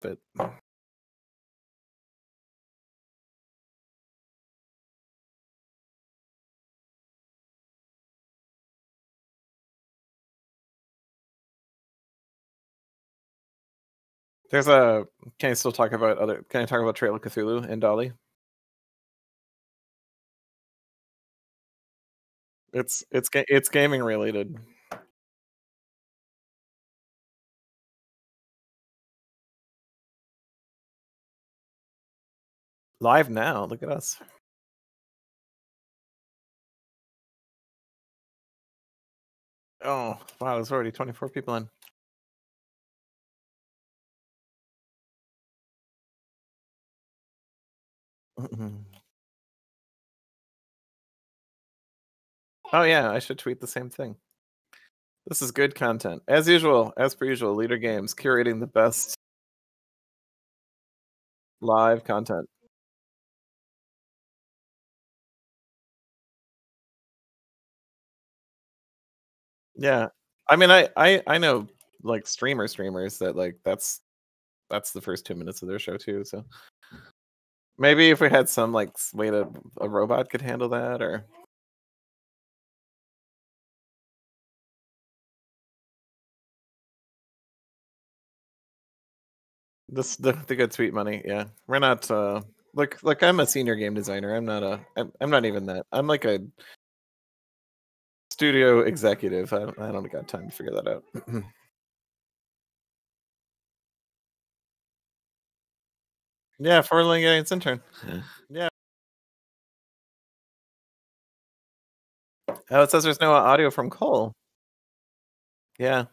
but there's a. Can I still talk about other? Can I talk about Trail of Cthulhu and Dolly? It's gaming related. Live now, look at us. Oh, wow, there's already 24 people in. Oh yeah, I should tweet the same thing. This is good content. As usual, as per usual, Leder Games, curating the best live content. Yeah, I mean, I know like streamers that like that's the first 2 minutes of their show too. So maybe if we had some like way to a robot could handle that, or this the good sweet money. Yeah, we're not look. I'm a senior game designer. I'm not a. I'm not even that. I'm like a studio executive. I don't got time to figure that out. Yeah, formerly it's intern. Yeah. Oh, it says there's no audio from Cole. Yeah.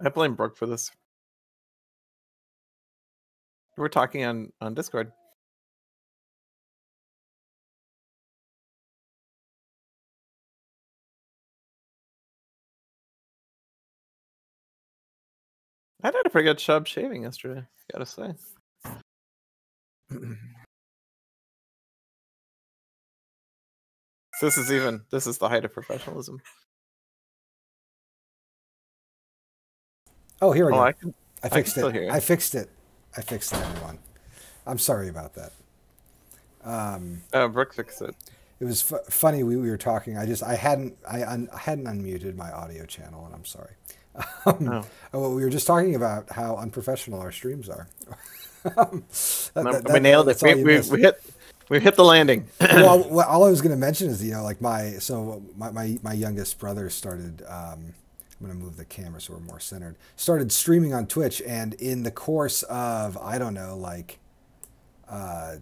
I blame Brooke for this. We're talking on Discord. I did a pretty good job shaving yesterday, gotta say. So this is the height of professionalism. Oh, here we go. I fixed it. I fixed it. I fixed it, everyone. I'm sorry about that. Brooke fixed it. It was funny. We were talking. I hadn't unmuted my audio channel, and I'm sorry. Well, we were just talking about how unprofessional our streams are. We nailed it. We hit the landing. Well, all I was going to mention is my youngest brother started. I'm going to move the camera so we're more centered. Started streaming on Twitch, and in the course of, I don't know, like, how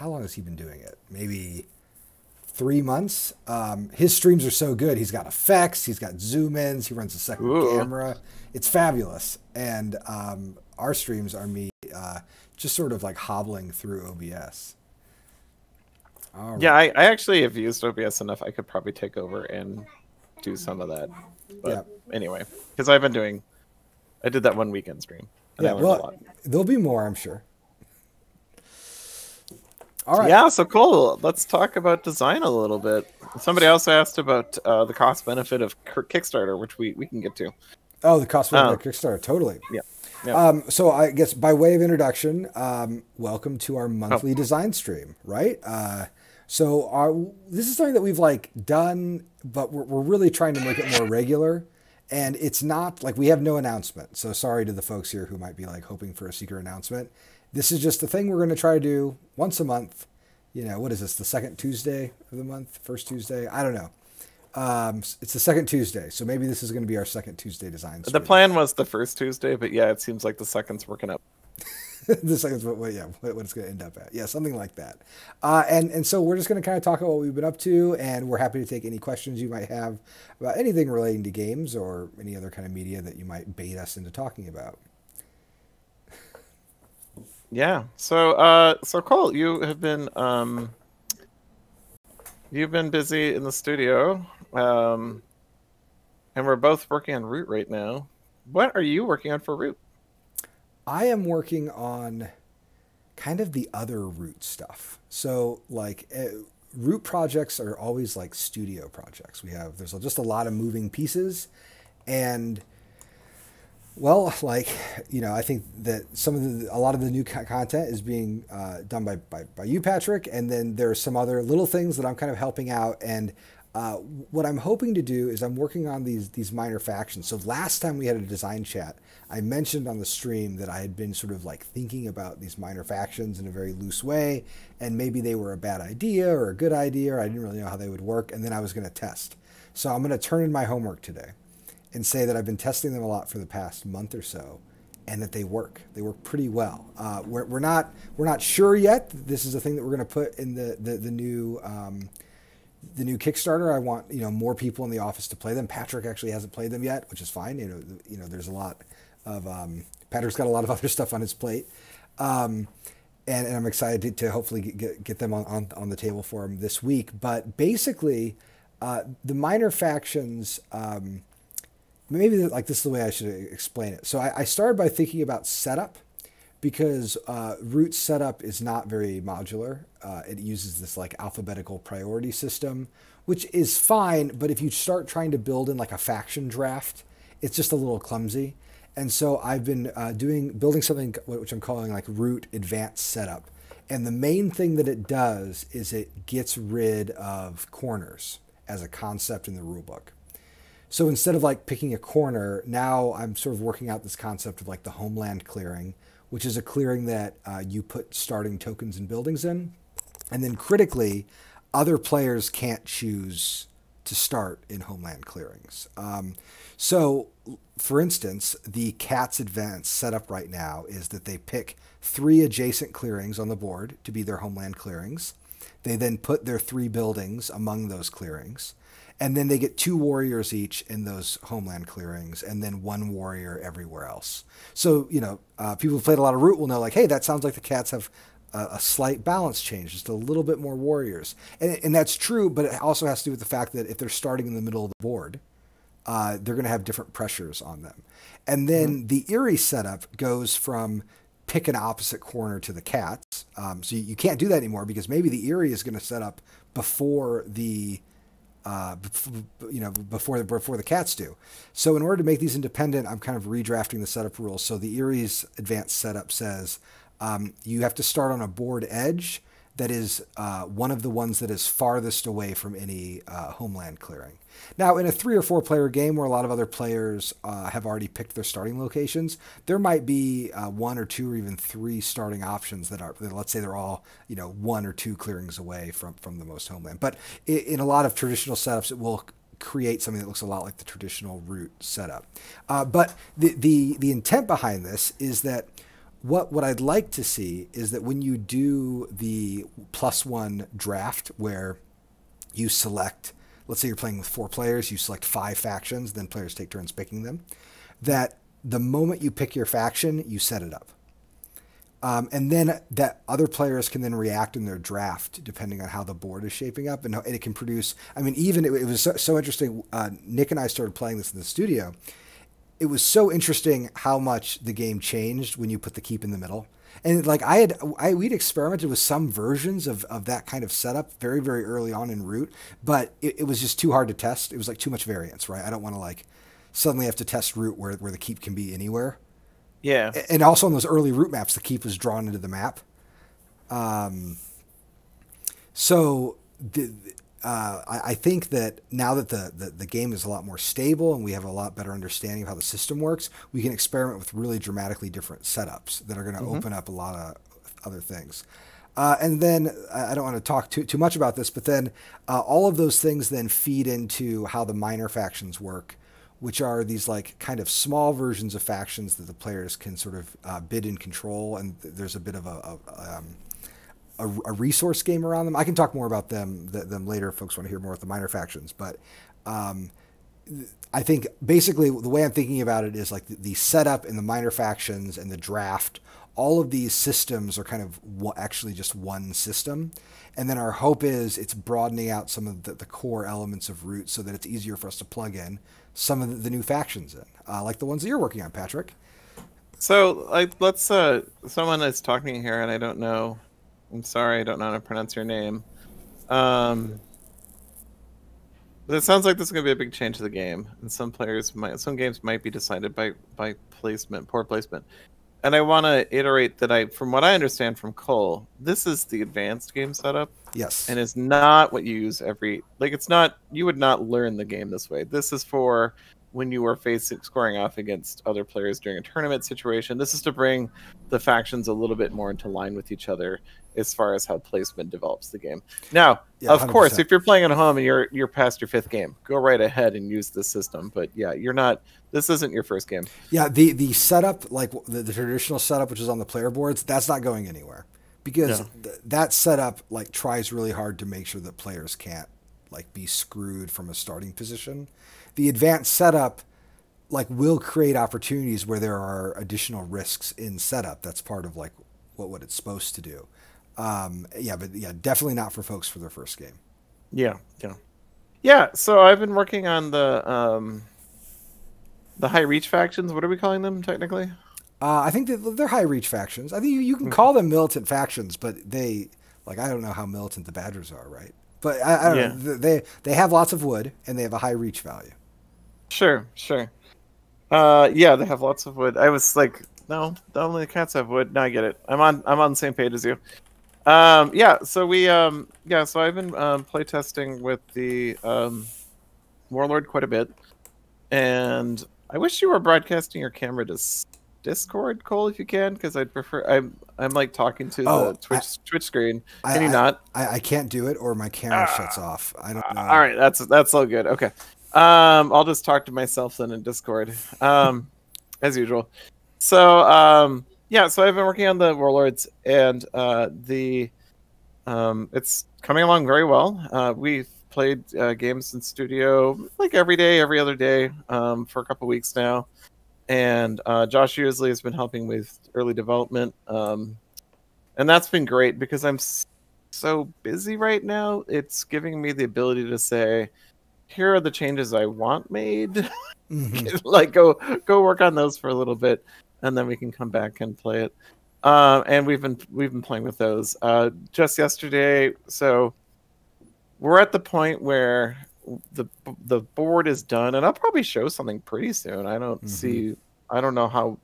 long has he been doing it? Maybe 3 months. His streams are so good. He's got effects. He's got zoom-ins. He runs a second camera. It's fabulous. And our streams are me just sort of like hobbling through OBS. All right. Yeah, I actually have used OBS enough. I could probably take over and do some of that. But yeah. Anyway, because I've been doing, I did that one weekend stream. Yeah, well, there'll be more, I'm sure. All right. Yeah, so Cole, let's talk about design a little bit. Somebody also asked about the cost benefit of Kickstarter, which we can get to. Oh, the cost benefit of Kickstarter, totally. Yeah. So I guess by way of introduction, welcome to our monthly design stream, right? So this is something that we've like done, but we're really trying to make it more regular. And it's not like we have no announcement. So sorry to the folks here who might be like hoping for a secret announcement. This is just the thing we're going to try to do once a month. You know, what is this? The second Tuesday of the month? First Tuesday? I don't know. It's the second Tuesday. So maybe this is going to be our second Tuesday design stream. The plan was the first Tuesday, but yeah, it seems like the second's working up. The second's what it's going to end up at. Yeah, something like that. And so we're just going to kind of talk about what we've been up to, and we're happy to take any questions you might have about anything relating to games or any other kind of media that you might bait us into talking about. Yeah. So, so Cole, you have been you've been busy in the studio, and we're both working on Root right now. What are you working on for Root? I am working on kind of the other Root stuff. So like Root projects are always like studio projects. There's just a lot of moving pieces, and well, like, you know, I think that some of the, a lot of the new content is being done by you, Patrick, and then there are some other little things that I'm kind of helping out. And what I'm hoping to do is I'm working on these minor factions. So last time we had a design chat, I mentioned on the stream that I had been sort of like thinking about these minor factions in a very loose way, and maybe they were a bad idea or a good idea, or I didn't really know how they would work, and then I was going to test. So I'm going to turn in my homework today and say that I've been testing them a lot for the past month or so, and that they work. They work pretty well. We're not sure yet. This is a thing that we're going to put in the new Kickstarter. I want, you know, more people in the office to play them. Patrick actually hasn't played them yet, which is fine. You know, there's a lot of Patrick's got a lot of other stuff on his plate, and I'm excited to hopefully get them on the table for him this week. But basically, the minor factions. Maybe like this is the way I should explain it. So I started by thinking about setup, because Root's setup is not very modular. It uses this like alphabetical priority system, which is fine. But if you start trying to build in like a faction draft, it's just a little clumsy. And so I've been building something which I'm calling like Root Advanced Setup. And the main thing that it does is it gets rid of corners as a concept in the rulebook. So instead of like picking a corner, now I'm sort of working out this concept of like the homeland clearing, which is a clearing that you put starting tokens and buildings in. And then critically, other players can't choose to start in homeland clearings. So for instance, the Cats Advanced setup right now is that they pick 3 adjacent clearings on the board to be their homeland clearings. They then put their 3 buildings among those clearings. And then they get 2 warriors each in those homeland clearings, and then 1 warrior everywhere else. So, you know, people who've played a lot of Root will know, like, hey, that sounds like the Cats have a slight balance change, just a little bit more warriors. And that's true, but it also has to do with the fact that if they're starting in the middle of the board, they're going to have different pressures on them. And then the Eerie setup goes from pick an opposite corner to the Cats. So you can't do that anymore, because maybe the Eerie is going to set up before the... before the Cats do. So in order to make these independent, I'm kind of redrafting the setup rules. So the Erie's advanced setup says you have to start on a board edge that is one of the ones that is farthest away from any homeland clearing. Now, in a 3 or 4 player game where a lot of other players have already picked their starting locations, there might be 1 or 2 or even 3 starting options that are, let's say they're all, you know, 1 or 2 clearings away from the most homeland. But in a lot of traditional setups, it will create something that looks a lot like the traditional Root setup. But the intent behind this is that what I'd like to see is that when you do the +1 draft, where you select, let's say you're playing with 4 players, you select 5 factions, then players take turns picking them, that the moment you pick your faction, you set it up. And then that other players can then react in their draft depending on how the board is shaping up, and it can produce, I mean, even it was so interesting. Nick and I started playing this in the studio. It was so interesting how much the game changed when you put the keep in the middle. And like we'd experimented with some versions of that kind of setup very, very early on in Root, but it was just too hard to test. It was like too much variance, right? I don't want to like suddenly have to test Root where the keep can be anywhere. Yeah. And also on those early Root maps, the keep was drawn into the map. I think that now that the game is a lot more stable and we have a lot better understanding of how the system works, we can experiment with really dramatically different setups that are going to open up a lot of other things. And then I don't want to talk too much about this, but then all of those things then feed into how the minor factions work, which are these like kind of small versions of factions that the players can sort of bid and control. And there's a bit of a resource game around them. I can talk more about them later if folks want to hear more with the minor factions. But I think basically the way I'm thinking about it is like the setup and the minor factions and the draft, all of these systems are kind of actually just one system. And then our hope is it's broadening out some of the core elements of Root so that it's easier for us to plug in some of the new factions in, like the ones that you're working on, Patrick. So let's, someone is talking here and I don't know how to pronounce your name. But it sounds like this is going to be a big change to the game, and some games might be decided by placement, poor placement. And I want to iterate that from what I understand from Cole, this is the advanced game setup. Yes. And it's not what you use you would not learn the game this way. This is for when you are squaring off against other players during a tournament situation. This is to bring the factions a little bit more into line with each other as far as how placement develops the game. Now, yeah, of 100%. Course, if you're playing at home and you're past your 5th game, go right ahead and use this system. But yeah, this isn't your first game. Yeah, the setup, like the traditional setup, which is on the player boards, that's not going anywhere, because that setup like tries really hard to make sure that players can't like be screwed from a starting position. The advanced setup like will create opportunities where there are additional risks in setup. That's part of like what it's supposed to do. Definitely not for folks for their first game. Yeah. So I've been working on the high reach factions. What are we calling them technically? I think they're high reach factions. I think you can call them militant factions, but I don't know how militant the Badgers are, right? But I don't know. They have lots of wood and they have a high reach value. Sure. They have lots of wood. I was like, no, only the cats have wood. Now I get it. I'm on the same page as you. So I've been playtesting with the Warlord quite a bit, and I wish you were broadcasting your camera to Discord, Cole, if you can, because I'd prefer. I'm like talking to the Twitch screen. Can you not? I can't do it, or my camera shuts off. I don't know. All right, that's all good. Okay, I'll just talk to myself then in Discord, as usual. So so I've been working on the Warlords, and it's coming along very well. We've played games in studio like every other day for a couple weeks now, and Josh Usley has been helping with early development, and that's been great because I'm so busy right now. It's giving me the ability to say, here are the changes I want made. Like go work on those for a little bit, and then we can come back and play it. And we've been playing with those just yesterday. So we're at the point where the board is done, and I'll probably show something pretty soon. I don't know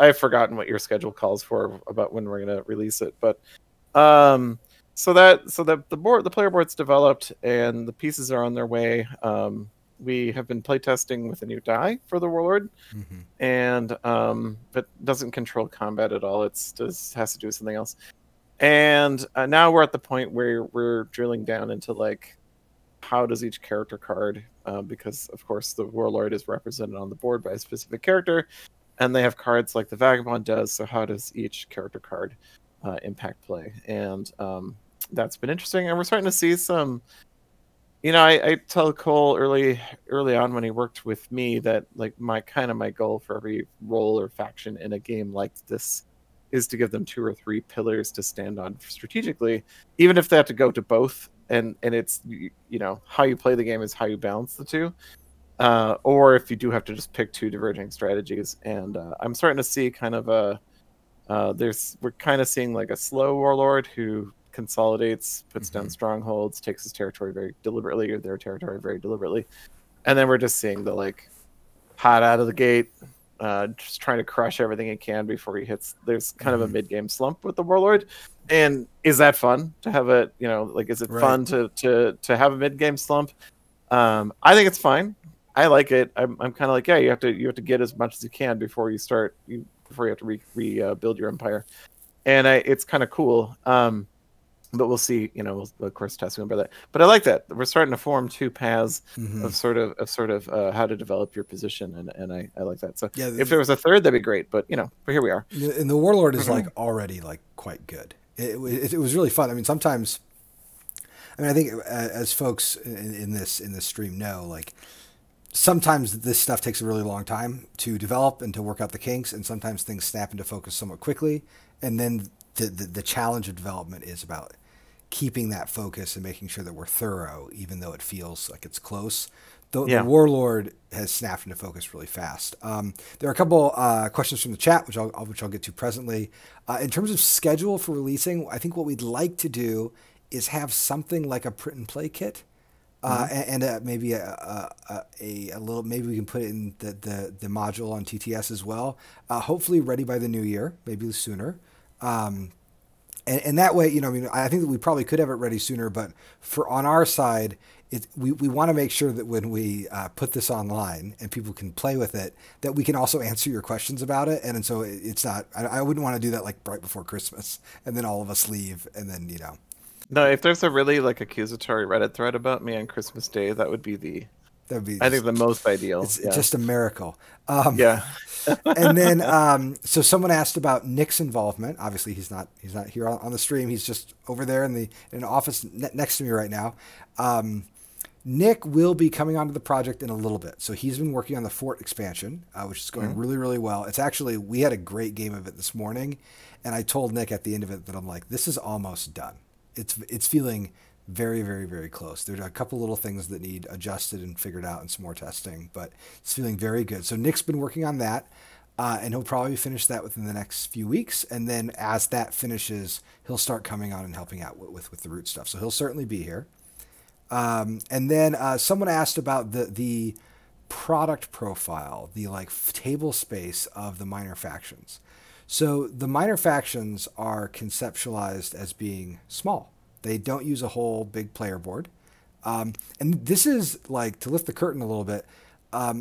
I've forgotten what your schedule calls for about when we're gonna release it, but so that the player board's developed and the pieces are on their way. We have been playtesting with a new die for the Warlord, and but doesn't control combat at all. It just has to do something else. And now we're at the point where we're drilling down into like how does each character card, because of course the Warlord is represented on the board by a specific character, and they have cards like the Vagabond does. So how does each character card impact play? And that's been interesting. And we're starting to see some. You know, I tell Cole early on when he worked with me that like my goal for every role or faction in a game like this is to give them 2 or 3 pillars to stand on strategically, even if they have to go to both. And it's, you know, how you play the game is how you balance the two, or if you do have to just pick 2 diverging strategies. And I'm starting to see kind of we're kind of seeing like a slow Warlord who consolidates, puts down strongholds, takes his territory very deliberately, or their territory very deliberately, and then we're just seeing the like hot out of the gate, just trying to crush everything he can before he hits. There's kind of a mid-game slump with the Warlord, and is that fun to have a fun to have a mid-game slump? I think it's fine. I like it. I'm kind of like, yeah, you have to get as much as you can before you start before you have to rebuild your empire, and it's kind of cool. But we'll see, you know, we'll, of course, testing about that. But I like that we're starting to form 2 paths of how to develop your position, and I like that. So yeah, if there was a third, that'd be great. But you know, but here we are. And the Warlord is like already like quite good. It was really fun. I mean, sometimes, I mean, I think as folks in this stream know, like sometimes this stuff takes a really long time to develop and to work out the kinks, and sometimes things snap into focus somewhat quickly, and then the challenge of development is about keeping that focus and making sure that we're thorough, even though it feels like it's close. The Warlord has snapped into focus really fast. There are a couple questions from the chat, which I'll get to presently. In terms of schedule for releasing, I think what we'd like to do is have something like a print and play kit, and maybe a little, maybe we can put it in the module on TTS as well. Hopefully ready by the new year, maybe sooner. And that way, you know, I mean, I think that we probably could have it ready sooner, but for on our side, we want to make sure that when we put this online and people can play with it, that we can also answer your questions about it. And so it's not, I wouldn't want to do that like right before Christmas and then all of us leave and then, you know. No, if there's a really like accusatory Reddit thread about me on Christmas Day, that would be the... That'd be, I think, the most ideal. It's just a miracle. Yeah. And then, so someone asked about Nick's involvement. Obviously, he's not here on the stream. He's just over there in an office next to me right now. Nick will be coming onto the project in a little bit. So he's been working on the Fort expansion, which is going really, really well. It's actually, we had a great game of it this morning, and I told Nick at the end of it that I'm like, this is almost done. It's feeling very, very, very close. There's a couple little things that need adjusted and figured out and some more testing, but it's feeling very good. So Nick's been working on that, and he'll probably finish that within the next few weeks. And then as that finishes, he'll start coming on and helping out with the Root stuff. So he'll certainly be here. And then someone asked about the product profile, the like table space of the minor factions. So the minor factions are conceptualized as being small. They don't use a whole big player board. And this is like, to lift the curtain a little bit,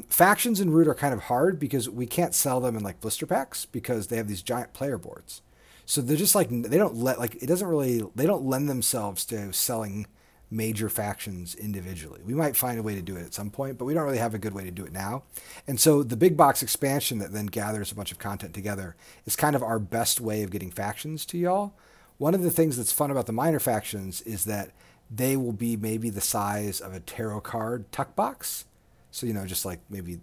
factions in Root are kind of hard because we can't sell them in like blister packs because they have these giant player boards. So they're just like, they don't let, like, it doesn't really, they don't lend themselves to selling major factions individually. We might find a way to do it at some point, but we don't really have a good way to do it now. And so the big box expansion that then gathers a bunch of content together is kind of our best way of getting factions to y'all. One of the things that's fun about the minor factions is that they will be maybe the size of a tarot card tuck box. So, you know, just like maybe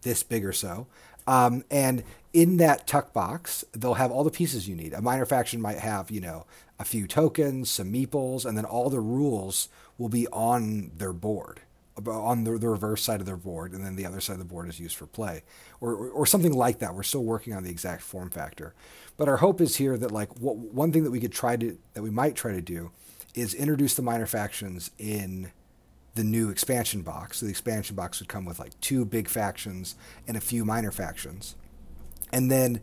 this big or so. And in that tuck box, they'll have all the pieces you need. A minor faction might have, you know, a few tokens, some meeples, and then all the rules will be on their board, on the reverse side of their board, and then the other side of the board is used for play or something like that. We're still working on the exact form factor, but our hope is here that like one thing that we could try to, that we might try to do is introduce the minor factions in the new expansion box. So the expansion box would come with like 2 big factions and a few minor factions. And then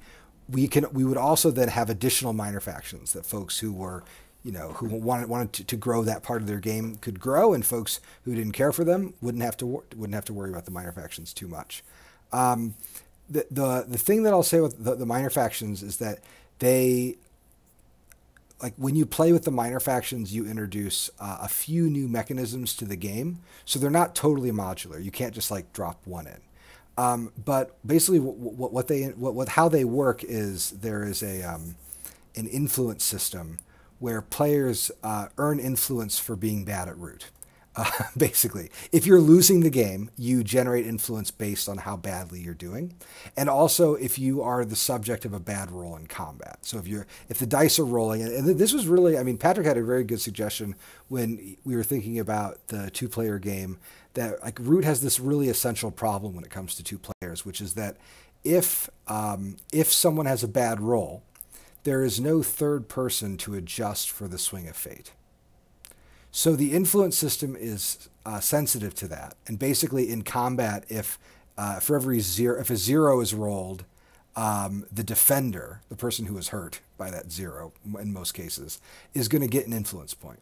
we would also then have additional minor factions that folks who were, you know, who wanted to grow that part of their game could grow, and folks who didn't care for them wouldn't have to worry about the minor factions too much. The thing that I'll say with the minor factions is that they, like when you play with the minor factions, you introduce a few new mechanisms to the game, so they're not totally modular. You can't just like drop one in. But basically, how they work is there is a an influence system, where players earn influence for being bad at Root. Basically, if you're losing the game, you generate influence based on how badly you're doing. And also if you are the subject of a bad roll in combat. So if the dice are rolling, and this was really, I mean, Patrick had a very good suggestion when we were thinking about the 2-player game, that like Root has this really essential problem when it comes to 2 players, which is that if someone has a bad roll, there is no third person to adjust for the swing of fate. So the influence system is sensitive to that. And basically in combat, if a 0 is rolled, the defender, the person who is hurt by that 0 in most cases, is going to get an influence point.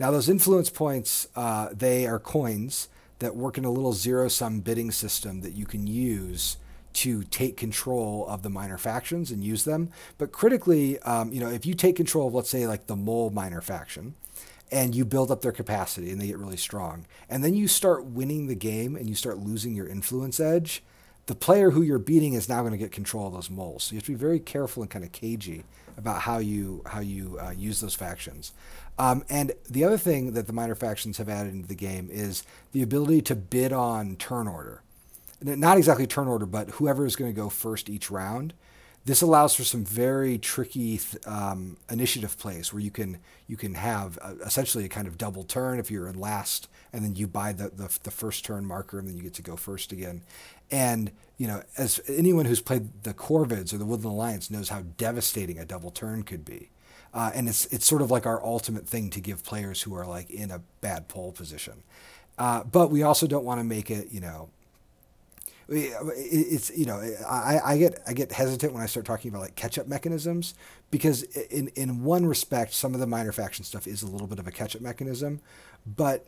Now those influence points, they are coins that work in a little zero-sum bidding system that you can use to take control of the minor factions and use them. But critically, you know, if you take control of, let's say, like the mole minor faction, and you build up their capacity and they get really strong, and then you start winning the game and you start losing your influence edge, the player who you're beating is now going to get control of those moles. So you have to be very careful and kind of cagey about how you use those factions. And the other thing that the minor factions have added into the game is the ability to bid on turn order. Not exactly turn order, but whoever is going to go first each round. This allows for some very tricky initiative plays where you can have essentially a kind of double turn if you're in last, and then you buy the first turn marker, and then you get to go first again. And you know, as anyone who's played the Corvids or the Woodland Alliance knows how devastating a double turn could be. And it's sort of like our ultimate thing to give players who are like in a bad pole position. But we also don't want to make it, you know, it's, you know, I get hesitant when I start talking about like catch-up mechanisms, because in one respect, some of the minor faction stuff is a little bit of a catch-up mechanism, but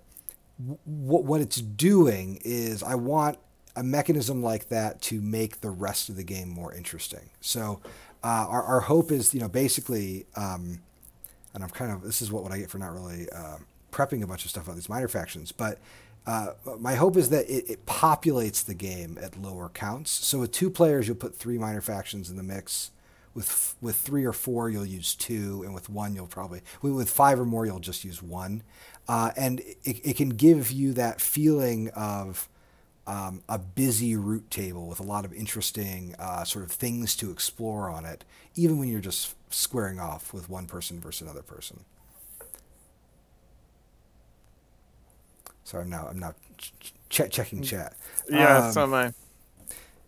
what it's doing is I want a mechanism like that to make the rest of the game more interesting. So our hope is, you know, basically, and I'm kind of, this is what I get for not really prepping a bunch of stuff about these minor factions, but my hope is that it populates the game at lower counts. So with 2 players, you'll put 3 minor factions in the mix. With 3 or 4, you'll use 2, and with 1, you'll probably, with 5 or more, you'll just use 1. And it can give you that feeling of a busy root table with a lot of interesting sort of things to explore on it, even when you're just squaring off with one person versus another person. Sorry, I'm now checking chat. Yeah, so am I.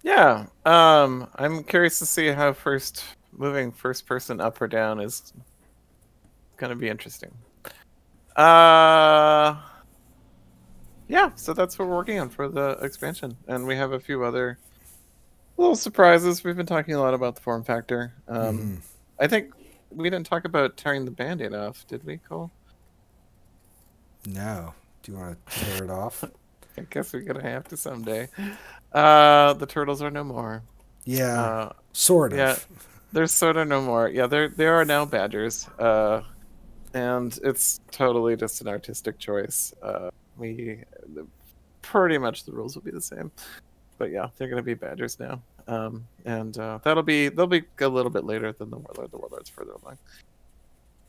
Yeah, I'm curious to see how moving first person up or down is going to be interesting. Yeah, so that's what we're working on for the expansion, and we have a few other little surprises. We've been talking a lot about the form factor. I think we didn't talk about tearing the Band-Aid off, did we, Cole? No. Do you want to tear it off? I guess we're gonna have to someday. The turtles are no more. Yeah, sort of. Yeah, they're sort of no more. Yeah, they are now badgers. And it's totally just an artistic choice. We pretty much the rules will be the same, but yeah, they're gonna be badgers now. And they'll be a little bit later than the warlord. The warlord's further along.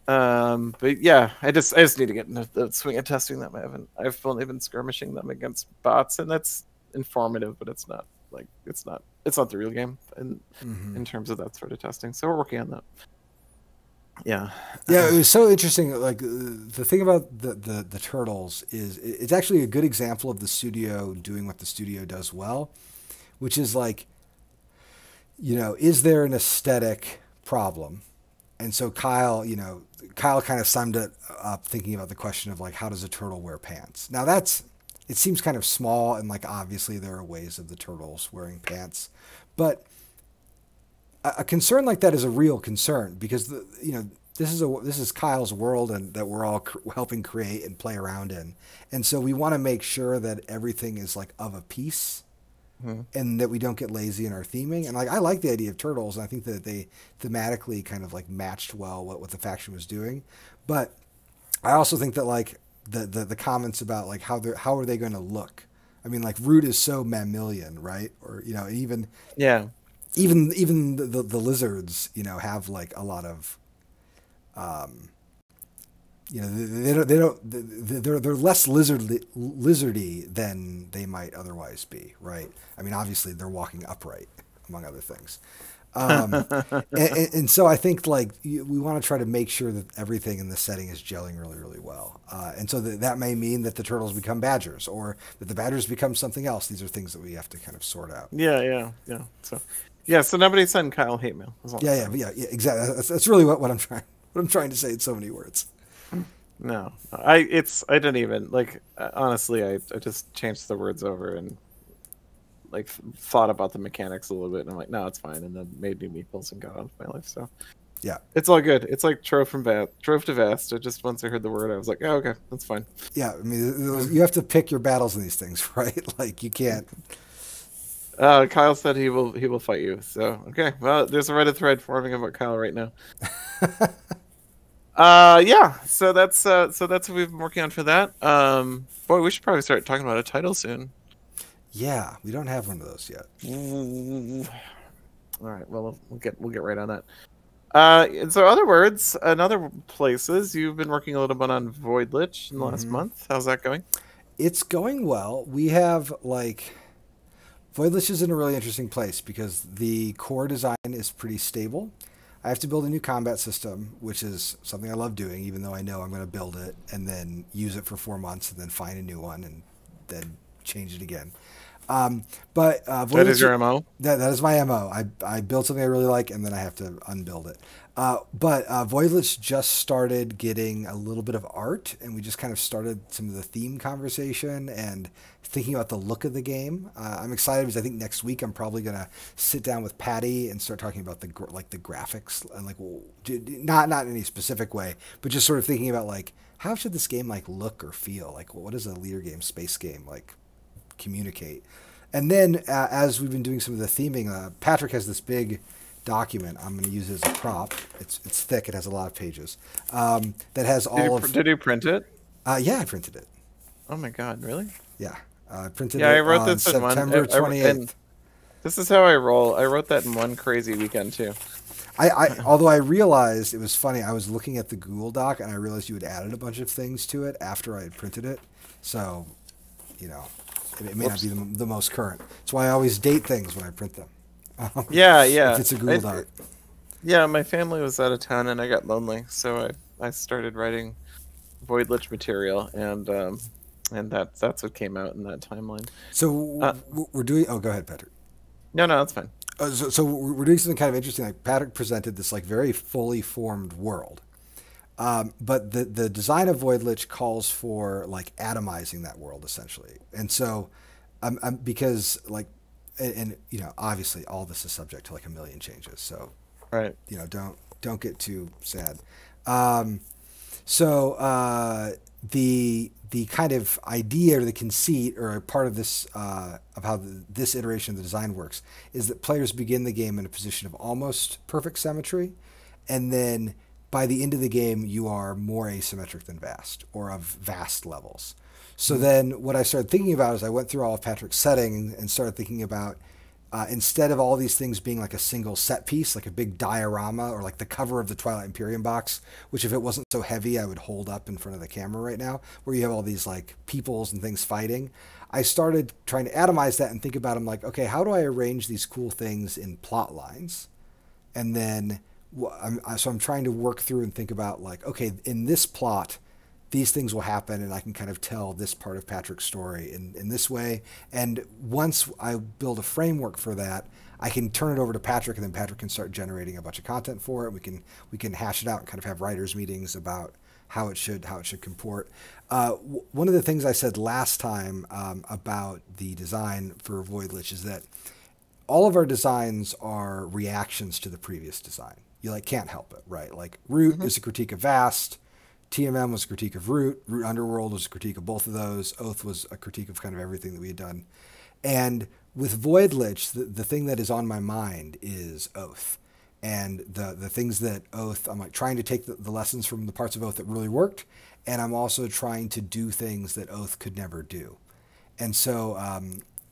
But yeah, I just need to get into the swing of testing them. I've only been skirmishing them against bots, and that's informative, but it's not like it's not the real game in terms of that sort of testing. So we're working on that. Yeah. Yeah, it was so interesting. Like the thing about the turtles is it's actually a good example of the studio doing what the studio does well, which is like, you know, is there an aesthetic problem? And so Kyle kind of summed it up thinking about the question of like, how does a turtle wear pants? Now it seems kind of small, and like, obviously there are ways of the turtles wearing pants, but a concern like that is a real concern, because this is Kyle's world, and that we're all helping create and play around in. And so we want to make sure that everything is like of a piece. And that we don't get lazy in our theming. And like, I like the idea of turtles, and I think that they thematically kind of like matched well what the faction was doing. But I also think that like the comments about like how are they going to look? I mean, like Root is so mammalian, right? Or, you know, even even the lizards, you know, have like a lot of you know, they're less lizardy than they might otherwise be, right? I mean, obviously they're walking upright, among other things. And so I think like we want to try to make sure that everything in the setting is gelling really, really well. And so that may mean that the turtles become badgers, or that the badgers become something else. These are things that we have to kind of sort out. Yeah. So nobody send Kyle hate mail. Yeah, exactly. That's really what I'm trying to say in so many words. No, I didn't even like, honestly, I just changed the words over and like thought about the mechanics a little bit, and I'm like, no, it's fine. And then made new meatballs and got on with my life. So yeah, it's all good. It's like Trove to Vast. I just, once I heard the word, I was like, oh, okay, that's fine. Yeah. I mean, you have to pick your battles in these things, right? Like you can't, Kyle said he will fight you. So, okay. Well, there's a Reddit thread forming about Kyle right now. Yeah, so that's what we've been working on for that. Boy, we should probably start talking about a title soon. Yeah, we don't have one of those yet. All right, well, we'll get right on that. And so other words, in other places, you've been working a little bit on Void Lich in the last month. How's that going? It's going well. We have like Void Lich is in a really interesting place because the core design is pretty stable. I have to build a new combat system, which is something I love doing, even though I know I'm going to build it and then use it for 4 months and then find a new one and then change it again. That is your MO? That is my MO. I build something I really like, and then I have to unbuild it. Void Lich just started getting a little bit of art, and we just kind of started some of the theme conversation and thinking about the look of the game. I'm excited because I think next week I'm probably going to sit down with Patty and start talking about the graphics and not in any specific way, but just sort of thinking about how should this game look or feel? What does a Leder game, space game communicate? And then as we've been doing some of the theming, Patrick has this big document I'm going to use as a prop. It's thick. It has a lot of pages. That has all of... Did you print it? Yeah, I printed it. Oh my god, really? Yeah. I printed it on September 28th. This is how I roll. I wrote that in one crazy weekend too. Although I realized, it was funny, I was looking at the Google Doc and I realized you had added a bunch of things to it after I had printed it. So, you know, it may not be the most current. That's why I always date things when I print them. Yeah. If it's a Google Doc. Yeah, my family was out of town and I got lonely, so I started writing Void Lich material, and that's what came out in that timeline. So we're doing... Oh, go ahead, Patrick. No, that's fine. So we're doing something kind of interesting. Patrick presented this very fully formed world. But the design of Void Lich calls for atomizing that world essentially. And so because you know, obviously all this is subject to a million changes. So, right. You know, don't get too sad. The kind of idea or the conceit or a part of this of how this iteration of the design works is that players begin the game in a position of almost perfect symmetry, and then by the end of the game you are more asymmetric than vast or of vast levels. So then what I started thinking about is I went through all of Patrick's setting and started thinking about instead of all these things being a single set piece, a big diorama or the cover of the Twilight Imperium box, which if it wasn't so heavy, I would hold up in front of the camera right now, where you have all these peoples and things fighting. I started trying to atomize that and think about them okay, how do I arrange these cool things in plot lines? And then so I'm trying to work through and think about okay, in this plot, these things will happen, and I can kind of tell this part of Patrick's story in this way. And once I build a framework for that, I can turn it over to Patrick, and then Patrick can start generating a bunch of content for it. We can hash it out and kind of have writers' meetings about how it should comport. One of the things I said last time about the design for Void Lich is that all of our designs are reactions to the previous design. You can't help it, right? Root is a critique of Vast. TMM was a critique of Root. Root Underworld was a critique of both of those. Oath was a critique of kind of everything that we had done. And with Void Lich, the thing that is on my mind is Oath. And the things that Oath, I'm trying to take the lessons from the parts of Oath that really worked, and I'm also trying to do things that Oath could never do. And so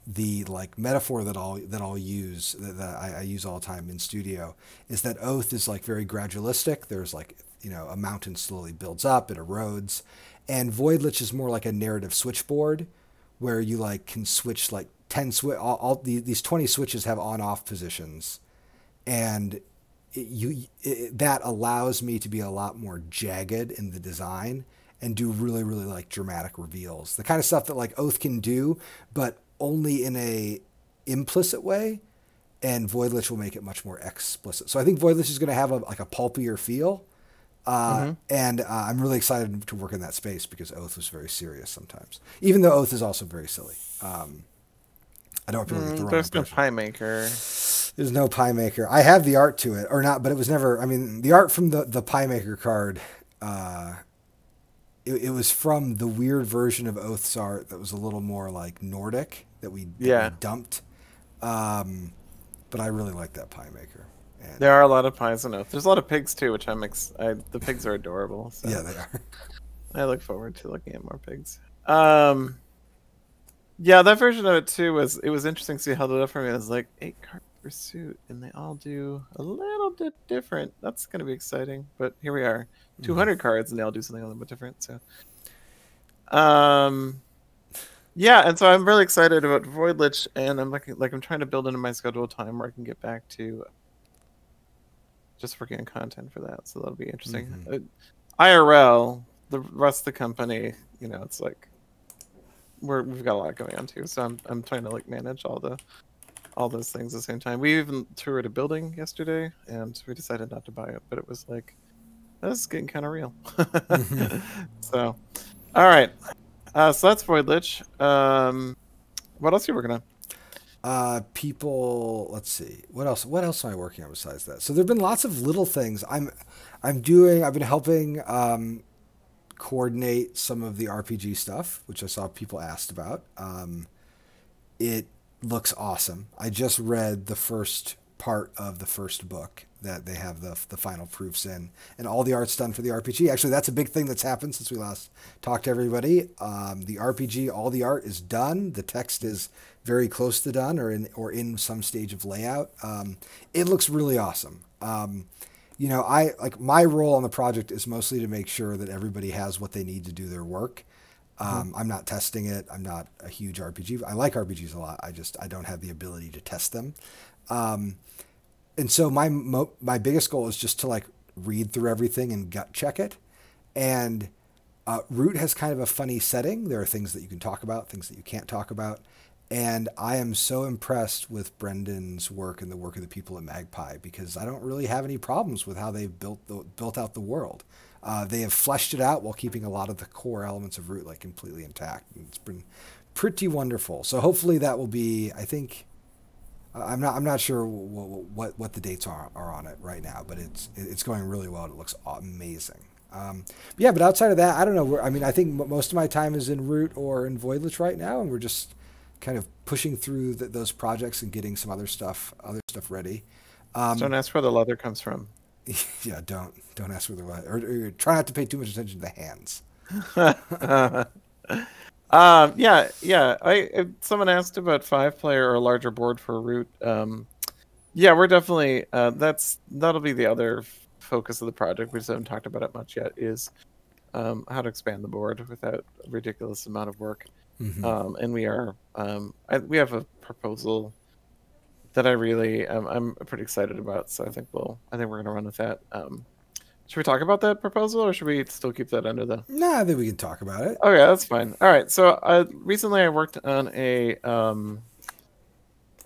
the metaphor that I'll use, that I use all the time in studio, is that Oath is very gradualistic. There's you know, a mountain slowly builds up, it erodes. And Void Lich is more a narrative switchboard where you can switch 10 switch, these 20 switches have on-off positions. And that allows me to be a lot more jagged in the design and do really, really dramatic reveals. The kind of stuff that Oath can do, but only in a implicit way. And Void Lich will make it much more explicit. So I think Void Lich is going to have a pulpier feel. And I'm really excited to work in that space because Oath was very serious sometimes, even though Oath is also very silly. I don't want people to get the wrong impression. There's no pie maker. There's no pie maker. I have the art to it, or not, but it was never... I mean, the art from the pie maker card, it was from the weird version of Oath's art that was a little more Nordic that we dumped. But I really like that pie maker. And there are a lot of pies in Oath. There's a lot of pigs too, which the pigs are adorable. So. Yeah, they are. I look forward to looking at more pigs. Yeah, that version of it too was interesting to see how they held it up for me. It was 8-card pursuit, and they all do a little bit different. That's going to be exciting. But here we are, 200 cards, and they all do something a little bit different. So, yeah, and so I'm really excited about Void Lich, and I'm I'm trying to build into my schedule time where I can get back to just working on content for that, so that'll be interesting. IRL, the rest of the company, you know, it's we've got a lot going on too, so I'm trying to like manage all those things at the same time. We even toured a building yesterday, and we decided not to buy it, but it was like, this is getting kind of real. So, all right. So that's Void Lich. What else are you working on? People, let's see. What else am I working on besides that? So there've been lots of little things I've been helping coordinate some of the RPG stuff, which I saw people asked about. It looks awesome. I just read the first part of the first book that they have the final proofs in, and all the art's done for the RPG. Actually, that's a big thing that's happened since we last talked to everybody. The RPG, all the art is done. The text is very close to done, or in some stage of layout. It looks really awesome. You know, I like my role on the project is mostly to make sure that everybody has what they need to do their work. I'm not testing it. I'm not a huge RPG. I like RPGs a lot. I don't have the ability to test them. And so my biggest goal is just to like read through everything and gut check it. And Root has kind of a funny setting. There are things that you can talk about, things that you can't talk about. And I am so impressed with Brendan's work and the work of the people at Magpie, because I don't really have any problems with how they've built out the world. They have fleshed it out while keeping a lot of the core elements of Root like completely intact. And it's been pretty wonderful. So hopefully that will be, I think, I'm not sure what the dates are on it right now, but it's going really well. It looks amazing. But yeah, but outside of that, I don't know. I mean, I think most of my time is in Root or in Void Lich right now, and we're just kind of pushing through those projects and getting some other stuff ready. Don't ask where the leather comes from. Yeah, don't ask where the leather. Or try not to pay too much attention to the hands. Yeah. Someone asked about 5-player or larger board for Root. Yeah, we're definitely that'll be the other focus of the project. We just haven't talked about it much yet. Is how to expand the board without a ridiculous amount of work. Mm-hmm. And we are we have a proposal that I really I'm pretty excited about. So I think we're gonna run with that. Should we talk about that proposal, or should we still keep that under the... No, I think we can talk about it. Okay, that's fine. All right, so recently I worked on a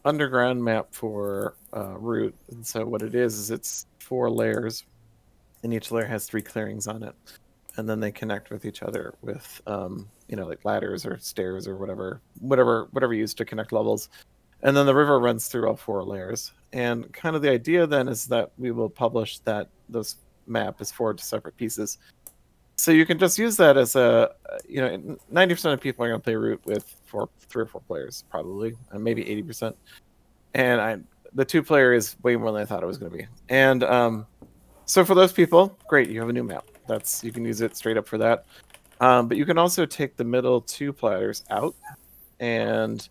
underground map for Root. And so what it is it's 4 layers, and each layer has 3 clearings on it. And then they connect with each other with, you know, like ladders or stairs or whatever you use to connect levels. And then the river runs through all 4 layers. And kind of the idea then is that we will publish those map is 4 separate pieces, so you can just use that as a, you know, 90% of people are going to play Root with 3 or 4 players, probably, maybe 80%, and the 2-player is way more than I thought it was going to be. And so for those people, great, you have a new map. That's, you can use it straight up for that. But you can also take the middle 2 platters out, and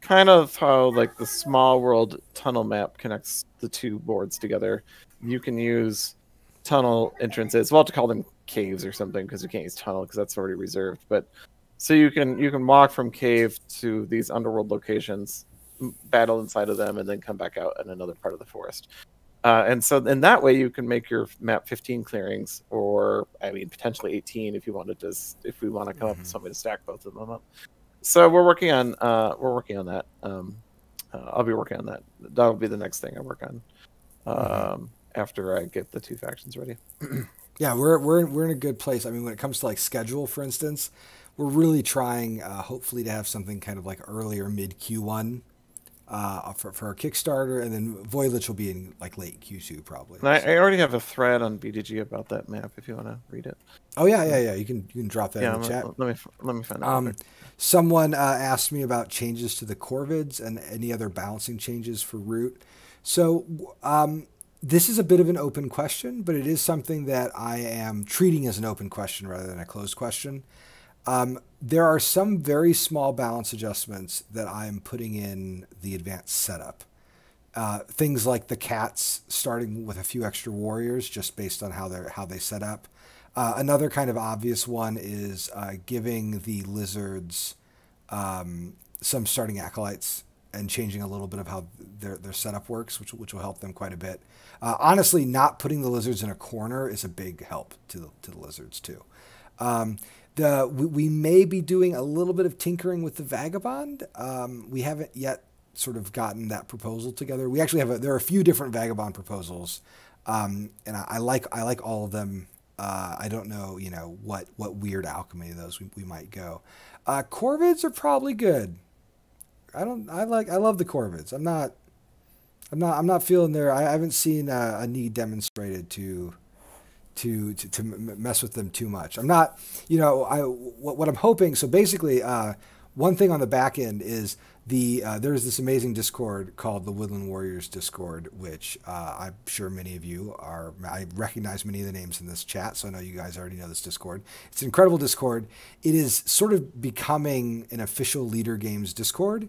kind of how like the small world tunnel map connects the 2 boards together, you can use tunnel entrances. We'll have to call them caves or something, because you can't use tunnel because that's already reserved. But so you can walk from cave to these underworld locations, battle inside of them, and then come back out in another part of the forest. And so in that way, you can make your map 15 clearings, or I mean potentially 18 if you wanted to. If we want to come up with something to stack both of them up. So we're working on that. I'll be working on that. That'll be the next thing I work on. After I get the 2 factions ready. Yeah, we're in a good place. I mean, when it comes to like schedule, for instance, we're really trying hopefully to have something kind of like earlier mid Q1 for our Kickstarter, and then Void Lich will be in like late Q2 probably. And I already have a thread on BDG about that map if you want to read it. Oh yeah. You can drop that in the chat. Let me find out. Someone asked me about changes to the Corvids and any other balancing changes for Root. So this is a bit of an open question, but it is something that I am treating as an open question rather than a closed question. There are some very small balance adjustments that I'm putting in the advanced setup. Things like the Cats starting with a few extra warriors just based on how they set up. Another kind of obvious one is giving the Lizards some starting acolytes and changing a little bit of how their setup works, which will help them quite a bit. Honestly, not putting the Lizards in a corner is a big help to the Lizards too. We may be doing a little bit of tinkering with the Vagabond. We haven't yet sort of gotten that proposal together. We actually have there are a few different Vagabond proposals, and I like all of them. I don't know, you know, what weird alchemy of those we might go. Corvids are probably good. I love the Corvids. I'm not feeling there. I haven't seen a need demonstrated to mess with them too much. I'm not, you know, what I'm hoping. So basically, one thing on the back end is there's this amazing Discord called the Woodland Warriors Discord, which I'm sure many of you are. I recognize many of the names in this chat, so I know you guys already know this Discord. It's an incredible Discord. It is sort of becoming an official Leder Games Discord.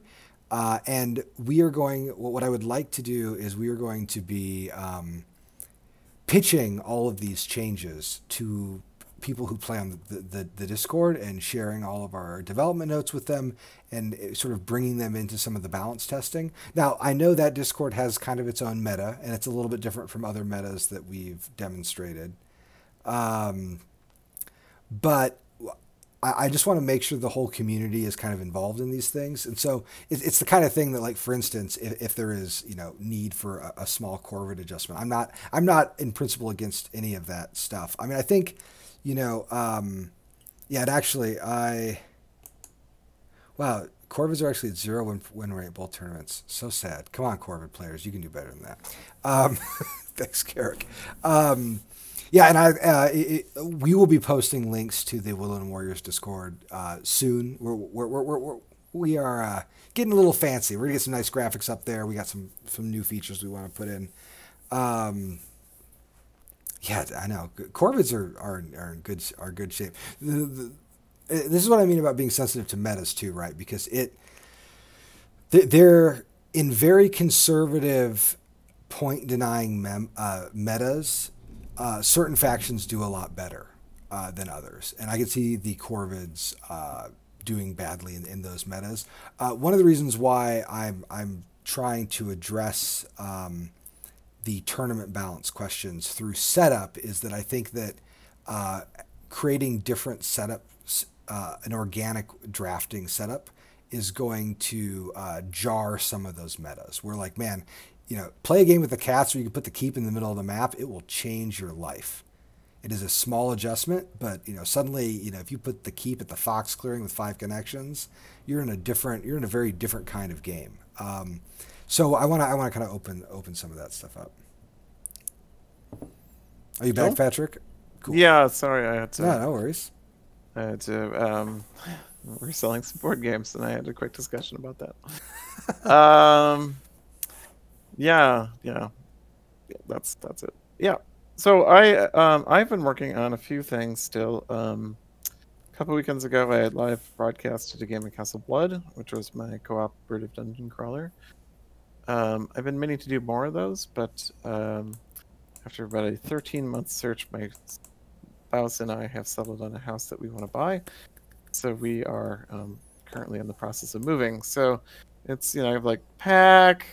And we are going, what I would like to do is we are going to be pitching all of these changes to people who play on the Discord and sharing all of our development notes with them and sort of bringing them into some of the balance testing. Now, I know that Discord has kind of its own meta, and it's a little bit different from other metas that we've demonstrated. But I just want to make sure the whole community is kind of involved in these things. And so it's the kind of thing that, like, for instance, if there is, you know, need for a small Corvid adjustment, I'm not in principle against any of that stuff. I mean, I think, you know, yeah, it actually, wow, Corvids are actually at 0 win rate bowl tournaments. So sad. Come on, Corvid players, you can do better than that. Thanks, Carrick. Yeah, and we will be posting links to the Woodland Warriors Discord soon. We are getting a little fancy. We're gonna get some nice graphics up there. We got some new features we want to put in. Yeah, I know Corvids are in good shape. This is what I mean about being sensitive to metas too, right? Because they're in very conservative, point denying metas. Certain factions do a lot better than others. And I could see the Corvids doing badly in those metas. One of the reasons why I'm trying to address the tournament balance questions through setup is that I think that creating different setups, an organic drafting setup, is going to jar some of those metas. We're like, man, you know, play a game with the Cats where you can put the keep in the middle of the map. It will change your life. It is a small adjustment, but, you know, suddenly, you know, if you put the keep at the Fox clearing with 5 connections, you're in a very different kind of game. So I want to kind of open some of that stuff up. Are you back, Patrick? Cool. Yeah, sorry, I had to. No worries. I had to. We're selling some board games, and I had a quick discussion about that. Yeah, that's it. Yeah, so I've been working on a few things still. A couple weekends ago, I live broadcasted a game of Castle Blood, which was my cooperative dungeon crawler. I've been meaning to do more of those, but after about a 13-month search, my spouse and I have settled on a house that we want to buy, so we are currently in the process of moving. So it's, you know, I have like pack,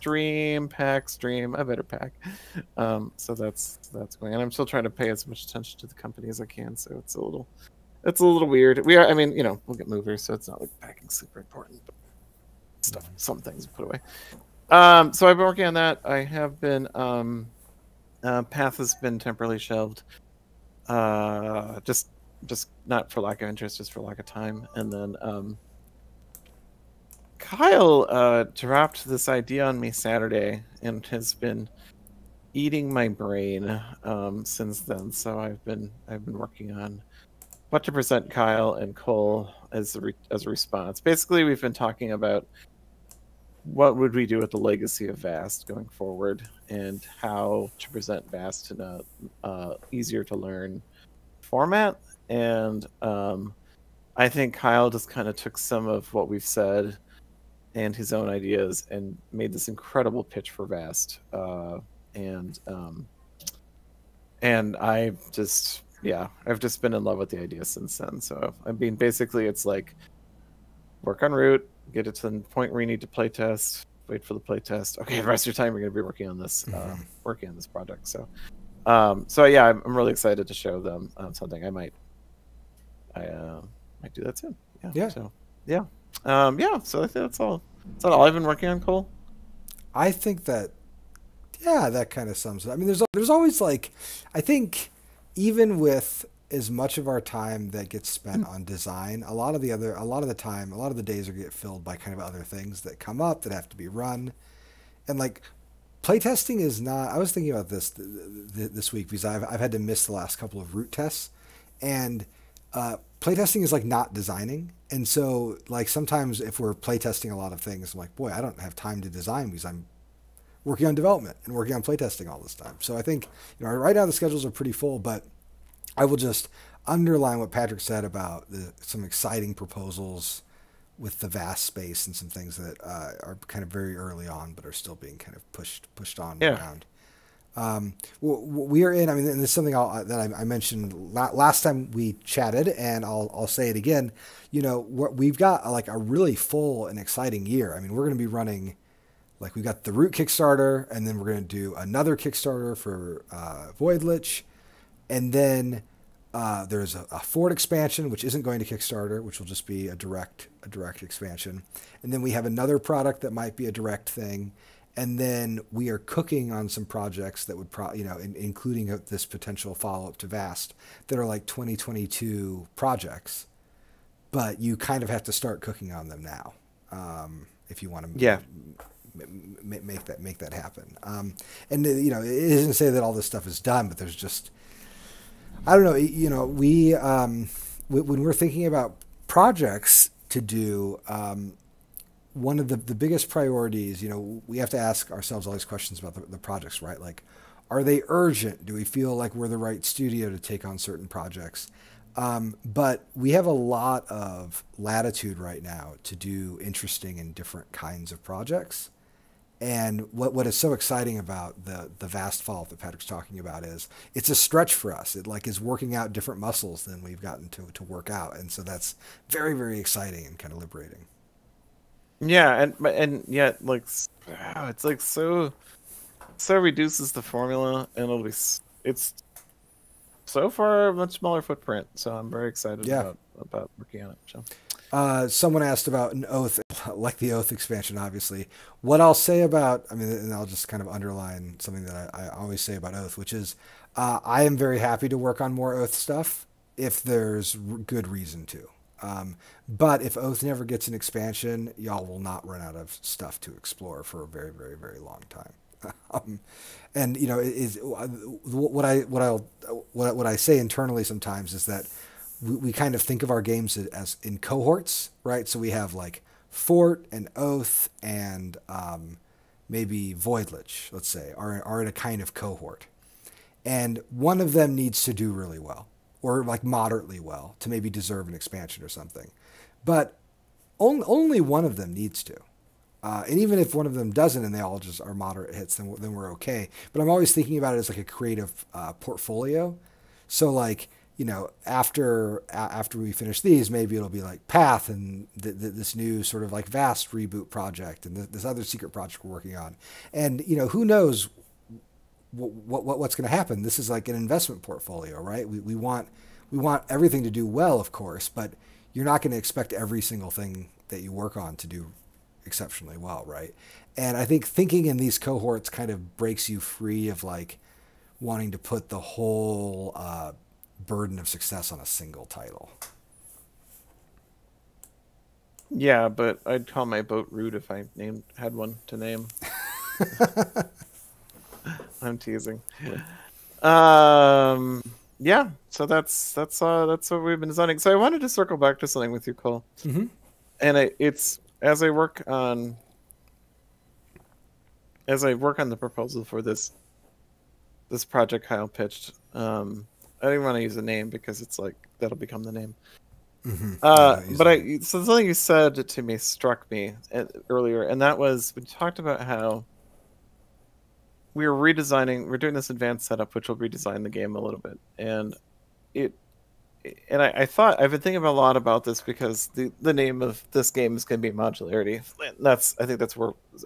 dream, packs, dream, I better pack. So that's going on. I'm still trying to pay as much attention to the company as I can, so it's a little weird. We are, I mean, you know, we'll get movers, so it's not like packing super important, but stuff, some things put away. So I've been working on that. I have been Path has been temporarily shelved, just not for lack of interest, just for lack of time. And then Kyle dropped this idea on me Saturday and has been eating my brain since then. So I've been working on what to present Kyle and Cole as a response. Basically, we've been talking about what would we do with the legacy of Vast going forward and how to present Vast in a easier to learn format. And I think Kyle just kind of took some of what we've said and his own ideas and made this incredible pitch for Vast. And I just, yeah, I've just been in love with the idea since then. So I mean, basically it's like work on Root, get it to the point where you need to play test, wait for the play test. Okay, the rest of your time, you're going to be working on this, working on this project. So yeah, I'm really excited to show them something. I might I might do that soon. Yeah. Yeah. So yeah. Yeah. So I think that's all. Is that all I've been working on, Cole? I think that, yeah, that kind of sums it. I mean, there's always, like, I think even with as much of our time that gets spent on design, a lot of the days are get filled by kind of other things that come up that have to be run. And, like, playtesting is not, I was thinking about this this week because I've had to miss the last couple of root tests. And playtesting is, like, not designing. And so, like, sometimes if we're playtesting a lot of things, I'm like, boy, I don't have time to design because I'm working on development and working on playtesting all this time. So I think, you know, right now the schedules are pretty full, but I will just underline what Patrick said about some exciting proposals with the vast space and some things that are kind of very early on, but are still being kind of pushed on around. We are in, I mean, and there's something that I mentioned last time we chatted, and I'll say it again, you know, we've got like a really full and exciting year. I mean, we're going to be running, like, we've got the Root Kickstarter, and then we're going to do another Kickstarter for Void Lich. And then there's a Fort expansion, which isn't going to Kickstarter, which will just be a direct expansion. And then we have another product that might be a direct thing. And then we are cooking on some projects that would probably, you know, including this potential follow-up to Vast that are like 2022 projects, but you kind of have to start cooking on them now if you want to make that happen. And, you know, it isn't to say that all this stuff is done, but there's just, I don't know, you know, we, when we're thinking about projects to do, one of the biggest priorities, you know, we have to ask ourselves all these questions about the projects, right? Like, are they urgent? Do we feel like we're the right studio to take on certain projects? But we have a lot of latitude right now to do interesting and different kinds of projects. And what is so exciting about the vast fall that Patrick's talking about is it's a stretch for us. It, like, is working out different muscles than we've gotten to work out. And so that's very, very exciting and kind of liberating. Yeah, and yet, like, wow, it's like so reduces the formula, and it'll be, it's so far a much smaller footprint. So I'm very excited about working on it. So. Someone asked about an Oath, like the Oath expansion, obviously. What I'll say about, I mean, and I'll just kind of underline something that I always say about Oath, which is I am very happy to work on more Oath stuff if there's good reason to. But if Oath never gets an expansion, y'all will not run out of stuff to explore for a very, very, very long time. And, you know, what I say internally sometimes is that we kind of think of our games as in cohorts, right? So we have, like, Fort and Oath and maybe Void Lich, let's say, are in a kind of cohort, and one of them needs to do really well, or like moderately well, to maybe deserve an expansion or something. But only one of them needs to. And even if one of them doesn't and they all just are moderate hits, then we're okay. But I'm always thinking about it as like a creative portfolio. So, like, you know, after we finish these, maybe it'll be like Path and this new sort of like Vast reboot project and this other secret project we're working on. And, you know, who knows what's going to happen. This is like an investment portfolio, right? We want everything to do well, of course, but you're not going to expect every single thing that you work on to do exceptionally well, right? And I think thinking in these cohorts kind of breaks you free of, like, wanting to put the whole burden of success on a single title. Yeah, but I'd call my boat Root if I had one to name. I'm teasing. Yeah, so that's what we've been designing. So I wanted to circle back to something with you, Cole. Mm-hmm. And it's as I work on the proposal for this project Kyle pitched. I don't even want to use a name because it's like that'll become the name. Mm-hmm. So something you said to me struck me earlier, and that was we talked about how we're doing this advanced setup, which will redesign the game a little bit. And I thought, I've been thinking a lot about this because the name of this game is going to be modularity. I think that's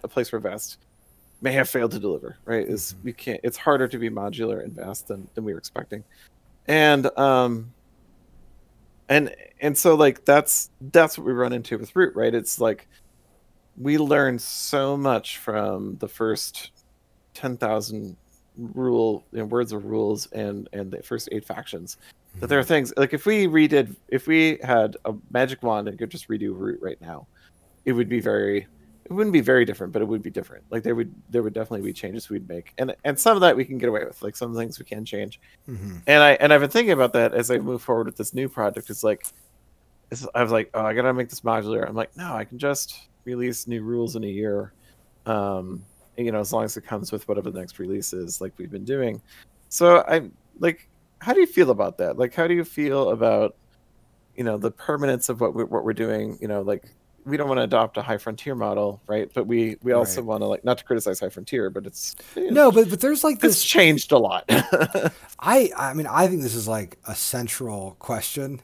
a place where Vast may have failed to deliver, right? Is mm-hmm. It's harder to be modular in Vast than we were expecting. And And so like that's what we run into with Root, right? It's like we learn so much from the first 10,000 words of rules and the first 8 factions. That there are things like if we had a magic wand and could just redo Root right now, it wouldn't be very different, but it would be different. Like there would definitely be changes we'd make, and some of that we can get away with. Like some things we can change. Mm-hmm. And I've been thinking about that as I move forward with this new project. I was like, oh, I gotta make this modular. I'm like, no, I can just release new rules in a year, you know, as long as it comes with whatever the next release is, like we've been doing. So I'm like, how do you feel about that? Like, how do you feel about, you know, the permanence of what we're doing? You know, like. We don't want to adopt a High Frontier model, right? But we also want to, like, not to criticize High Frontier, but it's... You know, no, but there's like this... It's changed a lot. I mean, I think this is like a central question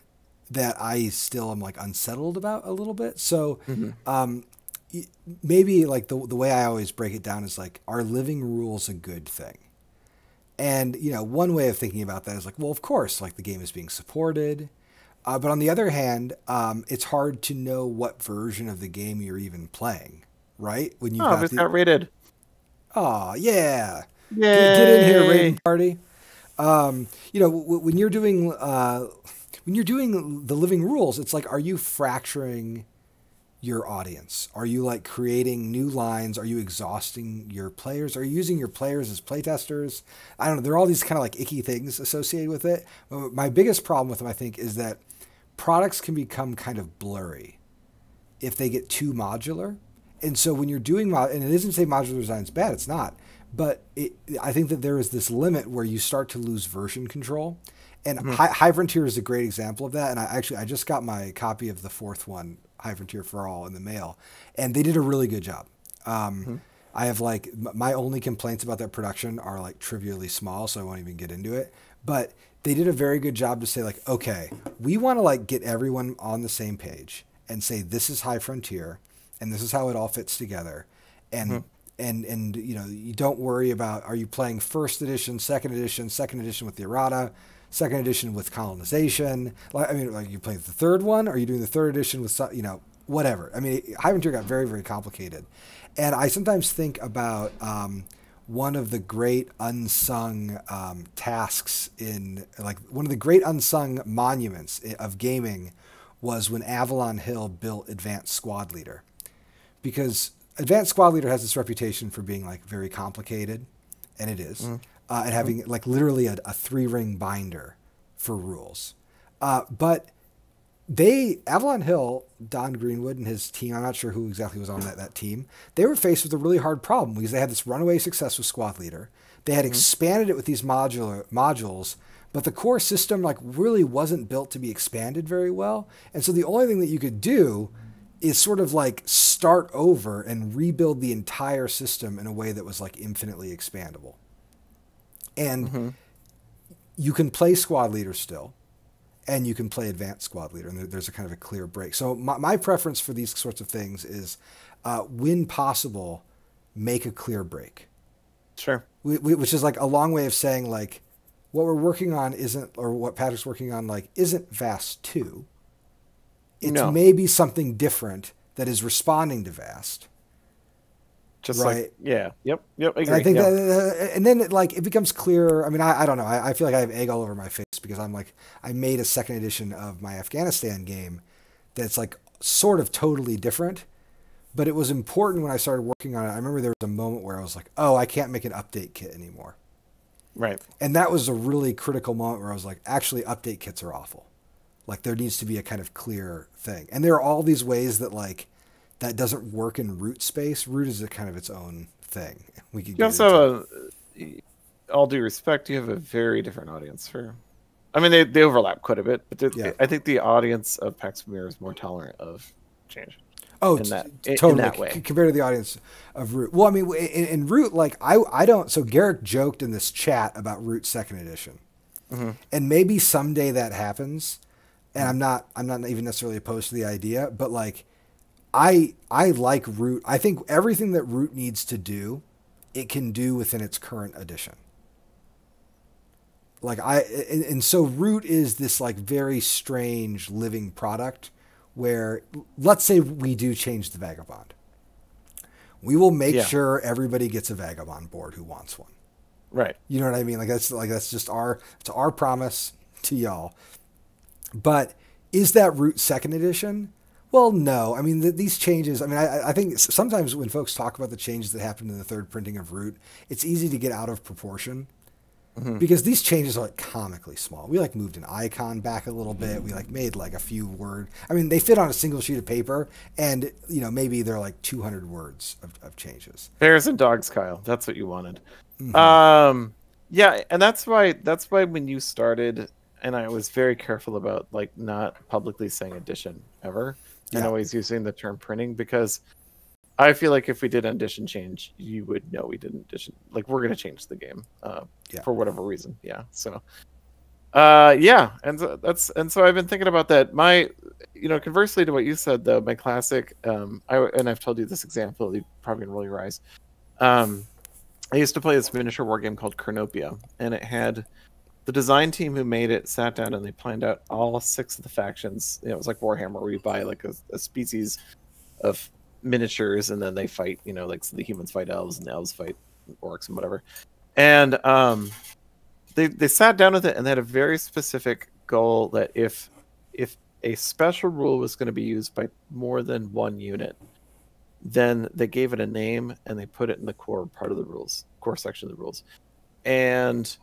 that I still am like unsettled about a little bit. So maybe like the way I always break it down is like, are living rules a good thing? And, you know, one way of thinking about that is like, well, of course, like the game is being supported. But on the other hand, it's hard to know what version of the game you're even playing, right? When you it's not rated. Oh, yeah. Get in here, rating party. You know, when you're doing the living rules, it's like, are you fracturing your audience? Are you like creating new lines? Are you exhausting your players? Are you using your players as playtesters? I don't know. There are all these kind of like icky things associated with it. My biggest problem with them, I think, is that products can become kind of blurry if they get too modular. And so when you're doing, and it isn't to say modular design is bad, it's not, but I think that there is this limit where you start to lose version control. And High Frontier is a great example of that. And I just got my copy of the 4th one, High Frontier for All, in the mail, and they did a really good job. I have like my only complaints about that production are like trivially small, so I won't even get into it. But they did a very good job to say like, okay, we want to like get everyone on the same page and say this is High Frontier, and this is how it all fits together, and you know, you don't worry about are you playing 1st edition, 2nd edition, 2nd edition with the errata. 2nd edition with colonization. I mean, like, you play the 3rd one, or are you doing the 3rd edition with, you know, whatever. I mean, High Frontier got very, very complicated. And I sometimes think about one of the great unsung tasks in, like, one of the great unsung monuments of gaming was when Avalon Hill built Advanced Squad Leader. Because Advanced Squad Leader has this reputation for being, like, very complicated, and it is. And having like literally a 3-ring binder for rules. But Avalon Hill, Don Greenwood and his team, I'm not sure who exactly was on that team, they were faced with a really hard problem because they had this runaway success with Squad Leader. They had expanded it with these modules, but the core system like really wasn't built to be expanded very well. And so the only thing that you could do is sort of like start over and rebuild the entire system in a way that was like infinitely expandable. And you can play Squad Leader still, and you can play Advanced Squad Leader, and there's a kind of a clear break. So my preference for these sorts of things is, when possible, make a clear break. Sure. Which is like a long way of saying like, what we're working on isn't, or what Patrick's working on like isn't Vast 2. It's maybe something different that is responding to Vast. Just right. Like, yeah. Yep. Agree. And I think that, and then it, like, it becomes clearer. I mean, I don't know. I feel like I have egg all over my face because I'm like, I made a 2nd edition of my Afghanistan game that's like sort of totally different, but it was important when I started working on it. I remember there was a moment where I was like, oh, I can't make an update kit anymore. Right. And that was a really critical moment where I was like, actually, update kits are awful. Like, there needs to be a kind of clear thing. And there are all these ways that like, that doesn't work in Root space. Root is a kind of its own thing. We could. You also, all due respect, you have a very different audience. I mean, they overlap quite a bit, but I think the audience of Pax Premier is more tolerant of change. Oh, totally. In that way. Compared to the audience of Root. Well, I mean, in Root, like I don't. So Garrick joked in this chat about Root 2nd edition, and maybe someday that happens. And I'm not even necessarily opposed to the idea, but like. I like Root. I think everything that Root needs to do, it can do within its current edition. like and so Root is this like very strange living product where let's say we do change the Vagabond. We will make sure everybody gets a Vagabond board who wants one. Right. You know what I mean? Like that's just our, it's our promise to y'all. But is that Root Second Edition? Well, no. I mean, these changes, I mean, I think sometimes when folks talk about the changes that happened in the third printing of Root, it's easy to get out of proportion because these changes are like comically small. We like moved an icon back a little bit. We like made like a few words. I mean, they fit on a single sheet of paper and, you know, maybe they're like 200 words of changes. Bears and dogs, Kyle. That's what you wanted. Yeah. And that's why when you started, and I was very careful about like not publicly saying edition ever. And always using the term printing, because I feel like if we did an edition change, you would know we didn't edition. Like, we're going to change the game for whatever reason. Yeah. So, and so that's, and so I've been thinking about that. My, you know, conversely to what you said, though, my classic, and I've told you this example, you probably gonna roll your eyes. I used to play this miniature war game called Kernopia, and it had the design team who made it sat down and they planned out all 6 of the factions. You know, it was like Warhammer, where you buy like a species of miniatures and then they fight, you know, like so the humans fight elves and the elves fight orcs and whatever. And they sat down with it and they had a very specific goal that if a special rule was going to be used by more than one unit, then they gave it a name and they put it in the core part of the rules, core section of the rules. And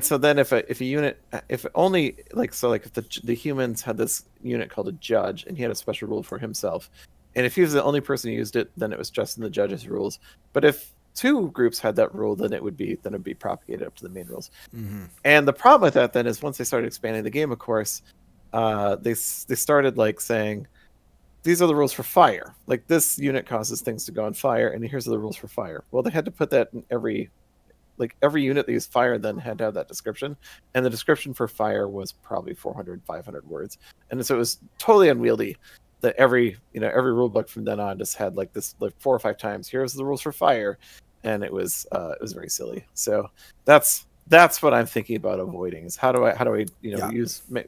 so then if a unit, if only like, so like if the humans had this unit called a judge and he had a special rule for himself, and if he was the only person who used it, then it was just in the judge's rules. But if 2 groups had that rule, then it'd be propagated up to the main rules. And the problem with that then is once they started expanding the game, of course, they started like saying, these are the rules for fire. Like this unit causes things to go on fire, and here's the rules for fire. Well, they had to put that in every unit that used fire then had to have that description. And the description for fire was probably 400, 500 words. And so it was totally unwieldy that every rule book from then on just had like this, like 4 or 5 times, here's the rules for fire. And it was very silly. So that's what I'm thinking about avoiding is how do I, you know,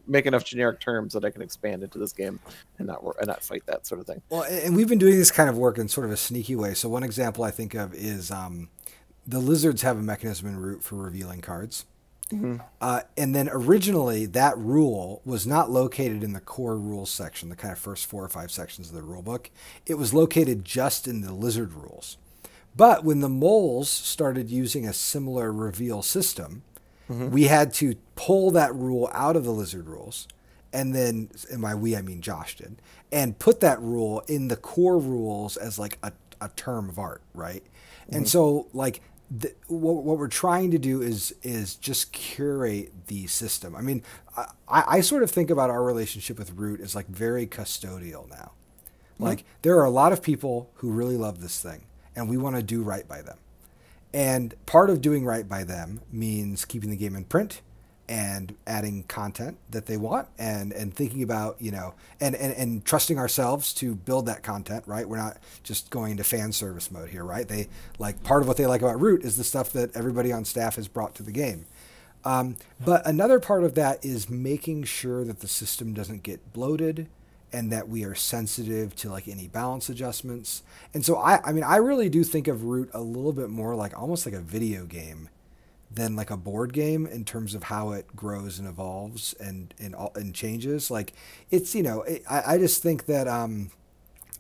make enough generic terms that I can expand into this game and not fight that sort of thing. Well, and we've been doing this kind of work in sort of a sneaky way. So one example I think of is, the lizards have a mechanism in Root for revealing cards. And then originally that rule was not located in the core rules section, the kind of first 4 or 5 sections of the rule book. It was located just in the lizard rules. But when the moles started using a similar reveal system, we had to pull that rule out of the lizard rules. And then, and by we, I mean Josh did, and put that rule in the core rules as like a term of art, right? And so like, what we're trying to do is just curate the system. I mean, I sort of think about our relationship with Root as like very custodial now. Like there are a lot of people who really love this thing and we want to do right by them. And part of doing right by them means keeping the game in print and adding content that they want and thinking about, you know, and trusting ourselves to build that content, right? We're not just going into fan service mode here, right? They like, part of what they like about Root is the stuff that everybody on staff has brought to the game. But another part of that is making sure that the system doesn't get bloated and that we are sensitive to like any balance adjustments. And so I mean, I really do think of Root a little bit more like almost like a video game than like a board game in terms of how it grows and evolves and changes. Like it's, you know, I just think that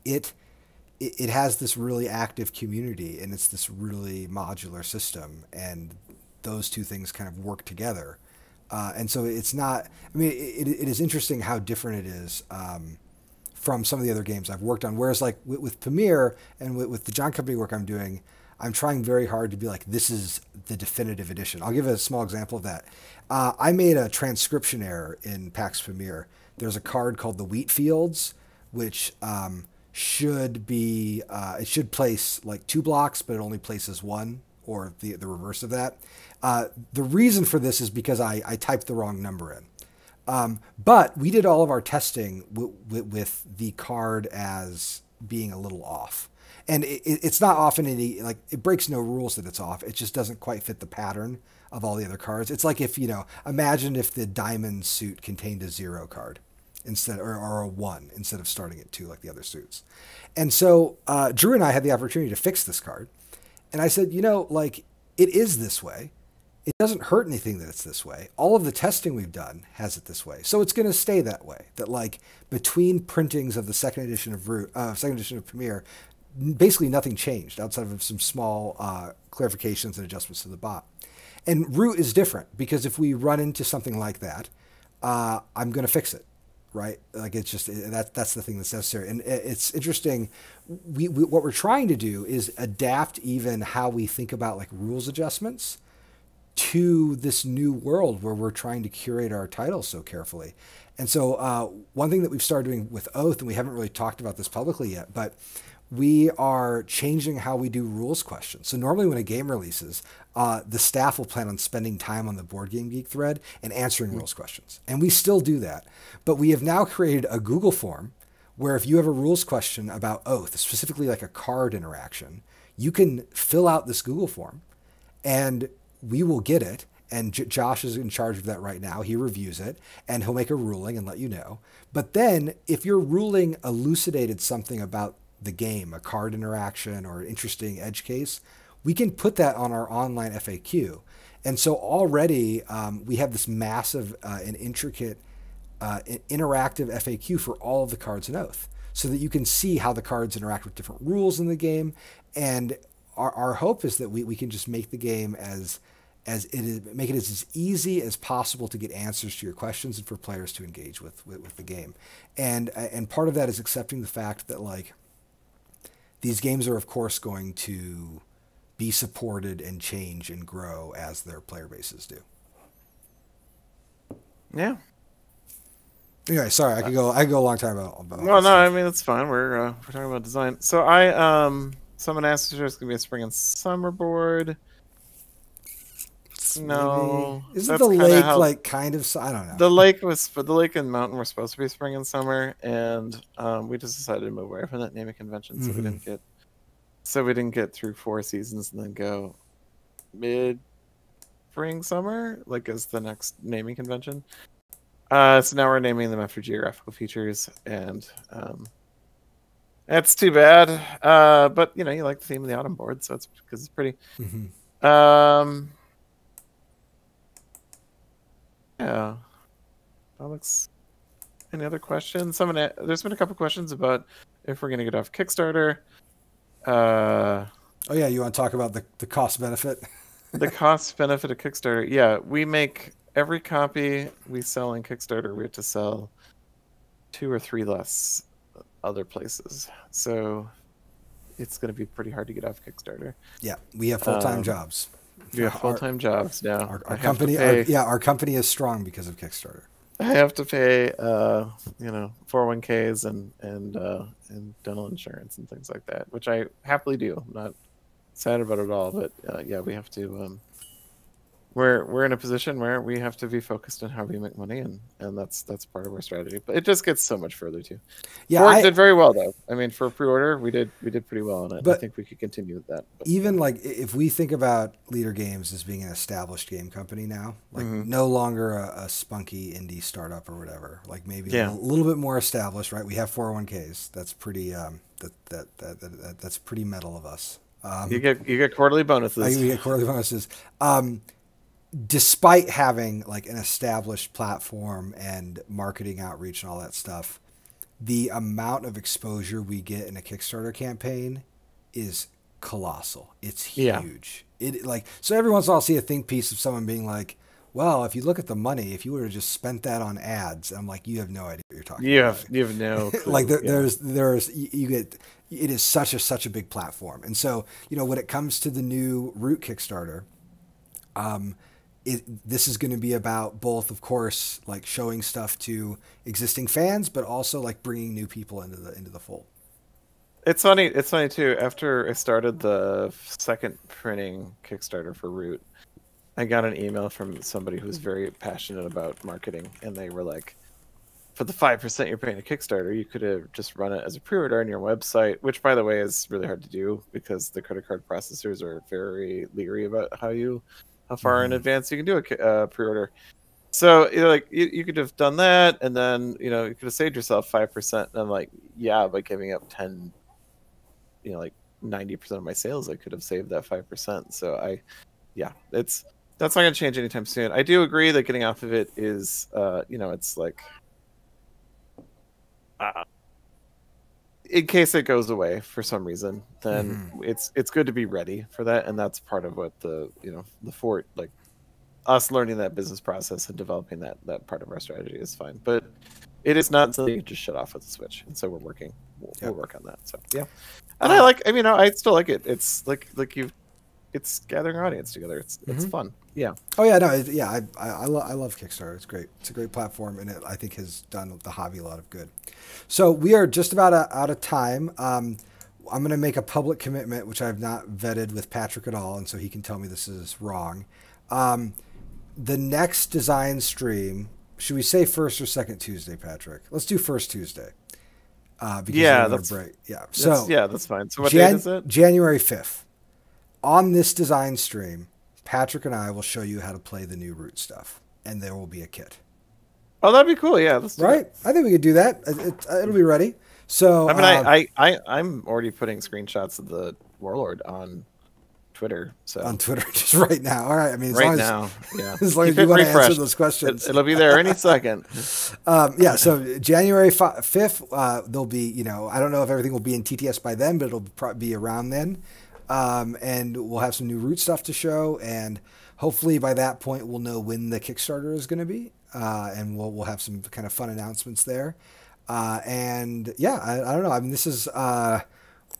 it has this really active community and it's this really modular system, and those two things kind of work together. And so it's not, I mean, it is interesting how different it is from some of the other games I've worked on. Whereas like with Pamir and with the John Company work I'm doing, I'm trying very hard to be like, this is the definitive edition. I'll give a small example of that. I made a transcription error in Pax Pamir. There's a card called the Wheat Fields, which should be, it should place like 2 blocks, but it only places 1 or the reverse of that. The reason for this is because I typed the wrong number in. But we did all of our testing with the card as being a little off. And it's not often any, like, it breaks no rules that it's off. It just doesn't quite fit the pattern of all the other cards. It's like if, you know, imagine if the diamond suit contained a 0 card instead, or a 1 instead of starting at 2 like the other suits. And so Drew and I had the opportunity to fix this card. And I said, you know, like, it is this way. It doesn't hurt anything that it's this way. All of the testing we've done has it this way. So it's going to stay that way. That, like, between printings of the second edition of Root, second edition of Premiere, basically nothing changed outside of some small clarifications and adjustments to the bot. And Root is different because if we run into something like that, I'm going to fix it, right? Like, it's just that's the thing that's necessary. And it's interesting. We what we're trying to do is adapt even how we think about, like, rules adjustments to this new world where we're trying to curate our titles so carefully. And so one thing that we've started doing with Oath, and we haven't really talked about this publicly yet, but we are changing how we do rules questions. So normally when a game releases, the staff will plan on spending time on the Board Game Geek thread and answering rules questions. And we still do that, but we have now created a Google form where if you have a rules question about Oath, specifically like a card interaction, you can fill out this Google form and we will get it, and Josh is in charge of that right now. He reviews it, and he'll make a ruling and let you know. But then, if your ruling elucidated something about the game, a card interaction or an interesting edge case, we can put that on our online FAQ. And so already, we have this massive and intricate interactive FAQ for all of the cards in Oath, so that you can see how the cards interact with different rules in the game. And our hope is that we can just make the game make it as easy as possible to get answers to your questions and for players to engage with the game. And part of that is accepting the fact that, like, these games are, of course, going to be supported and change and grow as their player bases do. Yeah. Anyway, sorry, I could go a long time about all this. No, I mean, that's fine. We're talking about design. So someone asked if there's going to be a spring and summer board. No. Maybe. Isn't the lake I don't know. The lake and mountain were supposed to be spring and summer, and we just decided to move away from that naming convention, so we didn't get through 4 seasons and then go mid spring summer, like, as the next naming convention. So now we're naming them after geographical features, and that's too bad. But, you know, you like the theme of the autumn board, so it's because it's pretty. Mm-hmm. Yeah. Alex, any other questions? There's been a couple questions about if we're going to get off Kickstarter. Oh, yeah. You want to talk about the cost benefit? The cost benefit of Kickstarter. Yeah. We make every copy we sell in Kickstarter, we have to sell 2 or 3 less other places, so it's going to be pretty hard to get off Kickstarter. Yeah, we have full-time jobs. We have full-time jobs now. Our company, our company is strong because of Kickstarter. I have to pay, you know, 401ks and dental insurance and things like that, which I happily do. I'm not sad about it at all, but yeah, we have to. We're in a position where we have to be focused on how we make money, and that's part of our strategy. But it just gets so much further too. Yeah, Fort did very well though. I mean, for pre-order, we did pretty well on it. But I think we could continue with that. But even like if we think about Leder Games as being an established game company now, like no longer a spunky indie startup or whatever, like maybe a little bit more established, right? We have 401ks. That's pretty that's pretty metal of us. You get quarterly bonuses. We get quarterly bonuses. Despite having like an established platform and marketing outreach and all that stuff, the amount of exposure we get in a Kickstarter campaign is colossal. It's huge. Yeah. It like, so every once in a while I'll see a think piece of someone being like, well, if you look at the money, if you would have just spent that on ads, I'm like, you have no idea what you're talking about. You have no clue. Like there's you get, it is such a big platform. And so, you know, when it comes to the new Root Kickstarter, this is going to be about both, of course, like showing stuff to existing fans, but also like bringing new people into the fold. It's funny. It's funny too. After I started the second printing Kickstarter for Root, I got an email from somebody who's very passionate about marketing, and they were like, "For the 5% you're paying to Kickstarter, you could have just run it as a pre-order on your website," which, by the way, is really hard to do because the credit card processors are very leery about how you how far in advance you can do a pre-order. So you're like, you could have done that, and then you could have saved yourself 5%. And I'm like, yeah, by giving up 10, like 90% of my sales, I could have saved that 5%. So yeah, that's not going to change anytime soon. I do agree that getting off of it is, it's like, in case it goes away for some reason, then it's good to be ready for that, and that's part of what the the Fort, like us learning that business process and developing that part of our strategy is fine. But it is not something you just shut off with the Switch, and so we'll work on that. So yeah, and I still like it. It's it's gathering audience together. It's fun. Yeah. Oh yeah, no, yeah. I love Kickstarter. It's great. It's a great platform, and it I think has done the hobby a lot of good. So we are just about out of time. I'm going to make a public commitment, which I've not vetted with Patrick at all, and so he can tell me this is wrong. The next design stream, should we say first or second Tuesday, Patrick? Let's do first Tuesday. Because yeah, that's break. Yeah. So that's fine. So what date is it? January 5th. On this design stream, Patrick and I will show you how to play the new Root stuff, and there will be a kit. Oh, that'd be cool. Yeah, let's do that. I think we could do that. It'll be ready. So I mean, I'm already putting screenshots of the Warlord on Twitter. So on Twitter, just right now. All right. I mean, as long as you want to answer those questions, it'll be there any second. Yeah. So January 5th, there'll be. I don't know if everything will be in TTS by then, but it'll probably be around then. And we'll have some new Root stuff to show, and hopefully by that point we'll know when the Kickstarter is going to be, and we'll have some kind of fun announcements there. And yeah, I don't know. I mean, this is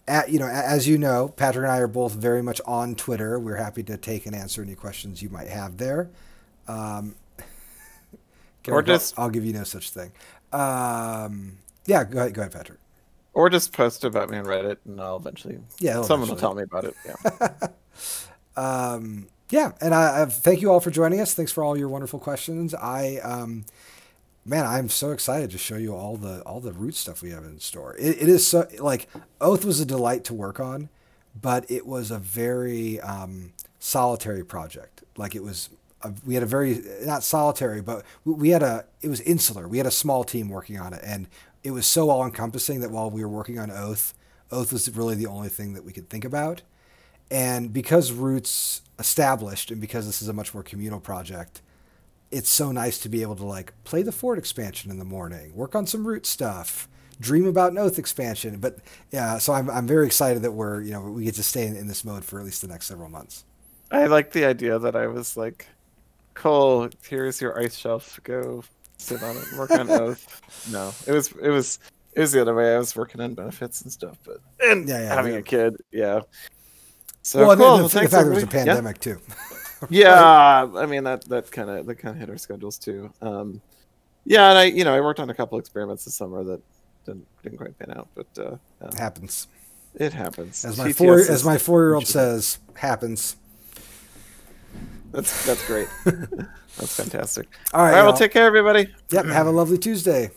as you know, Patrick and I are both very much on Twitter. We're happy to take and answer any questions you might have there. Or just I'll give you no such thing. Yeah, go ahead, Patrick. Or just post about me on Reddit, and I'll eventually... Yeah, someone will tell me about it. Yeah. Yeah, and I thank you all for joining us. Thanks for all your wonderful questions. Man, I'm so excited to show you all the Root stuff we have in store. It is so... Like, Oath was a delight to work on, but it was a very solitary project. Like, it was... we had a very... Not solitary, but we had a... It was insular. We had a small team working on it, and... It was so all-encompassing that while we were working on Oath was really the only thing that we could think about. And because Root's established, and because this is a much more communal project, it's so nice to be able to like play the Fort expansion in the morning, work on some Root stuff, dream about an Oath expansion. But yeah, so I'm very excited that we're we get to stay in this mode for at least the next several months. I like the idea that I was like, Cole, here's your ice shelf. Go. Sit on it, work on Oath. No, it was the other way. I was working on benefits and stuff, but having a kid, So well, cool. I mean, the fact there was a pandemic too. Yeah, I mean that kind of hit our schedules too. Yeah, and I worked on a couple experiments this summer that didn't quite pan out, but happens. It happens. As my 4-year-old says, happens. That's great. That's fantastic. All right, well, take care, everybody. Yep, have a lovely Tuesday.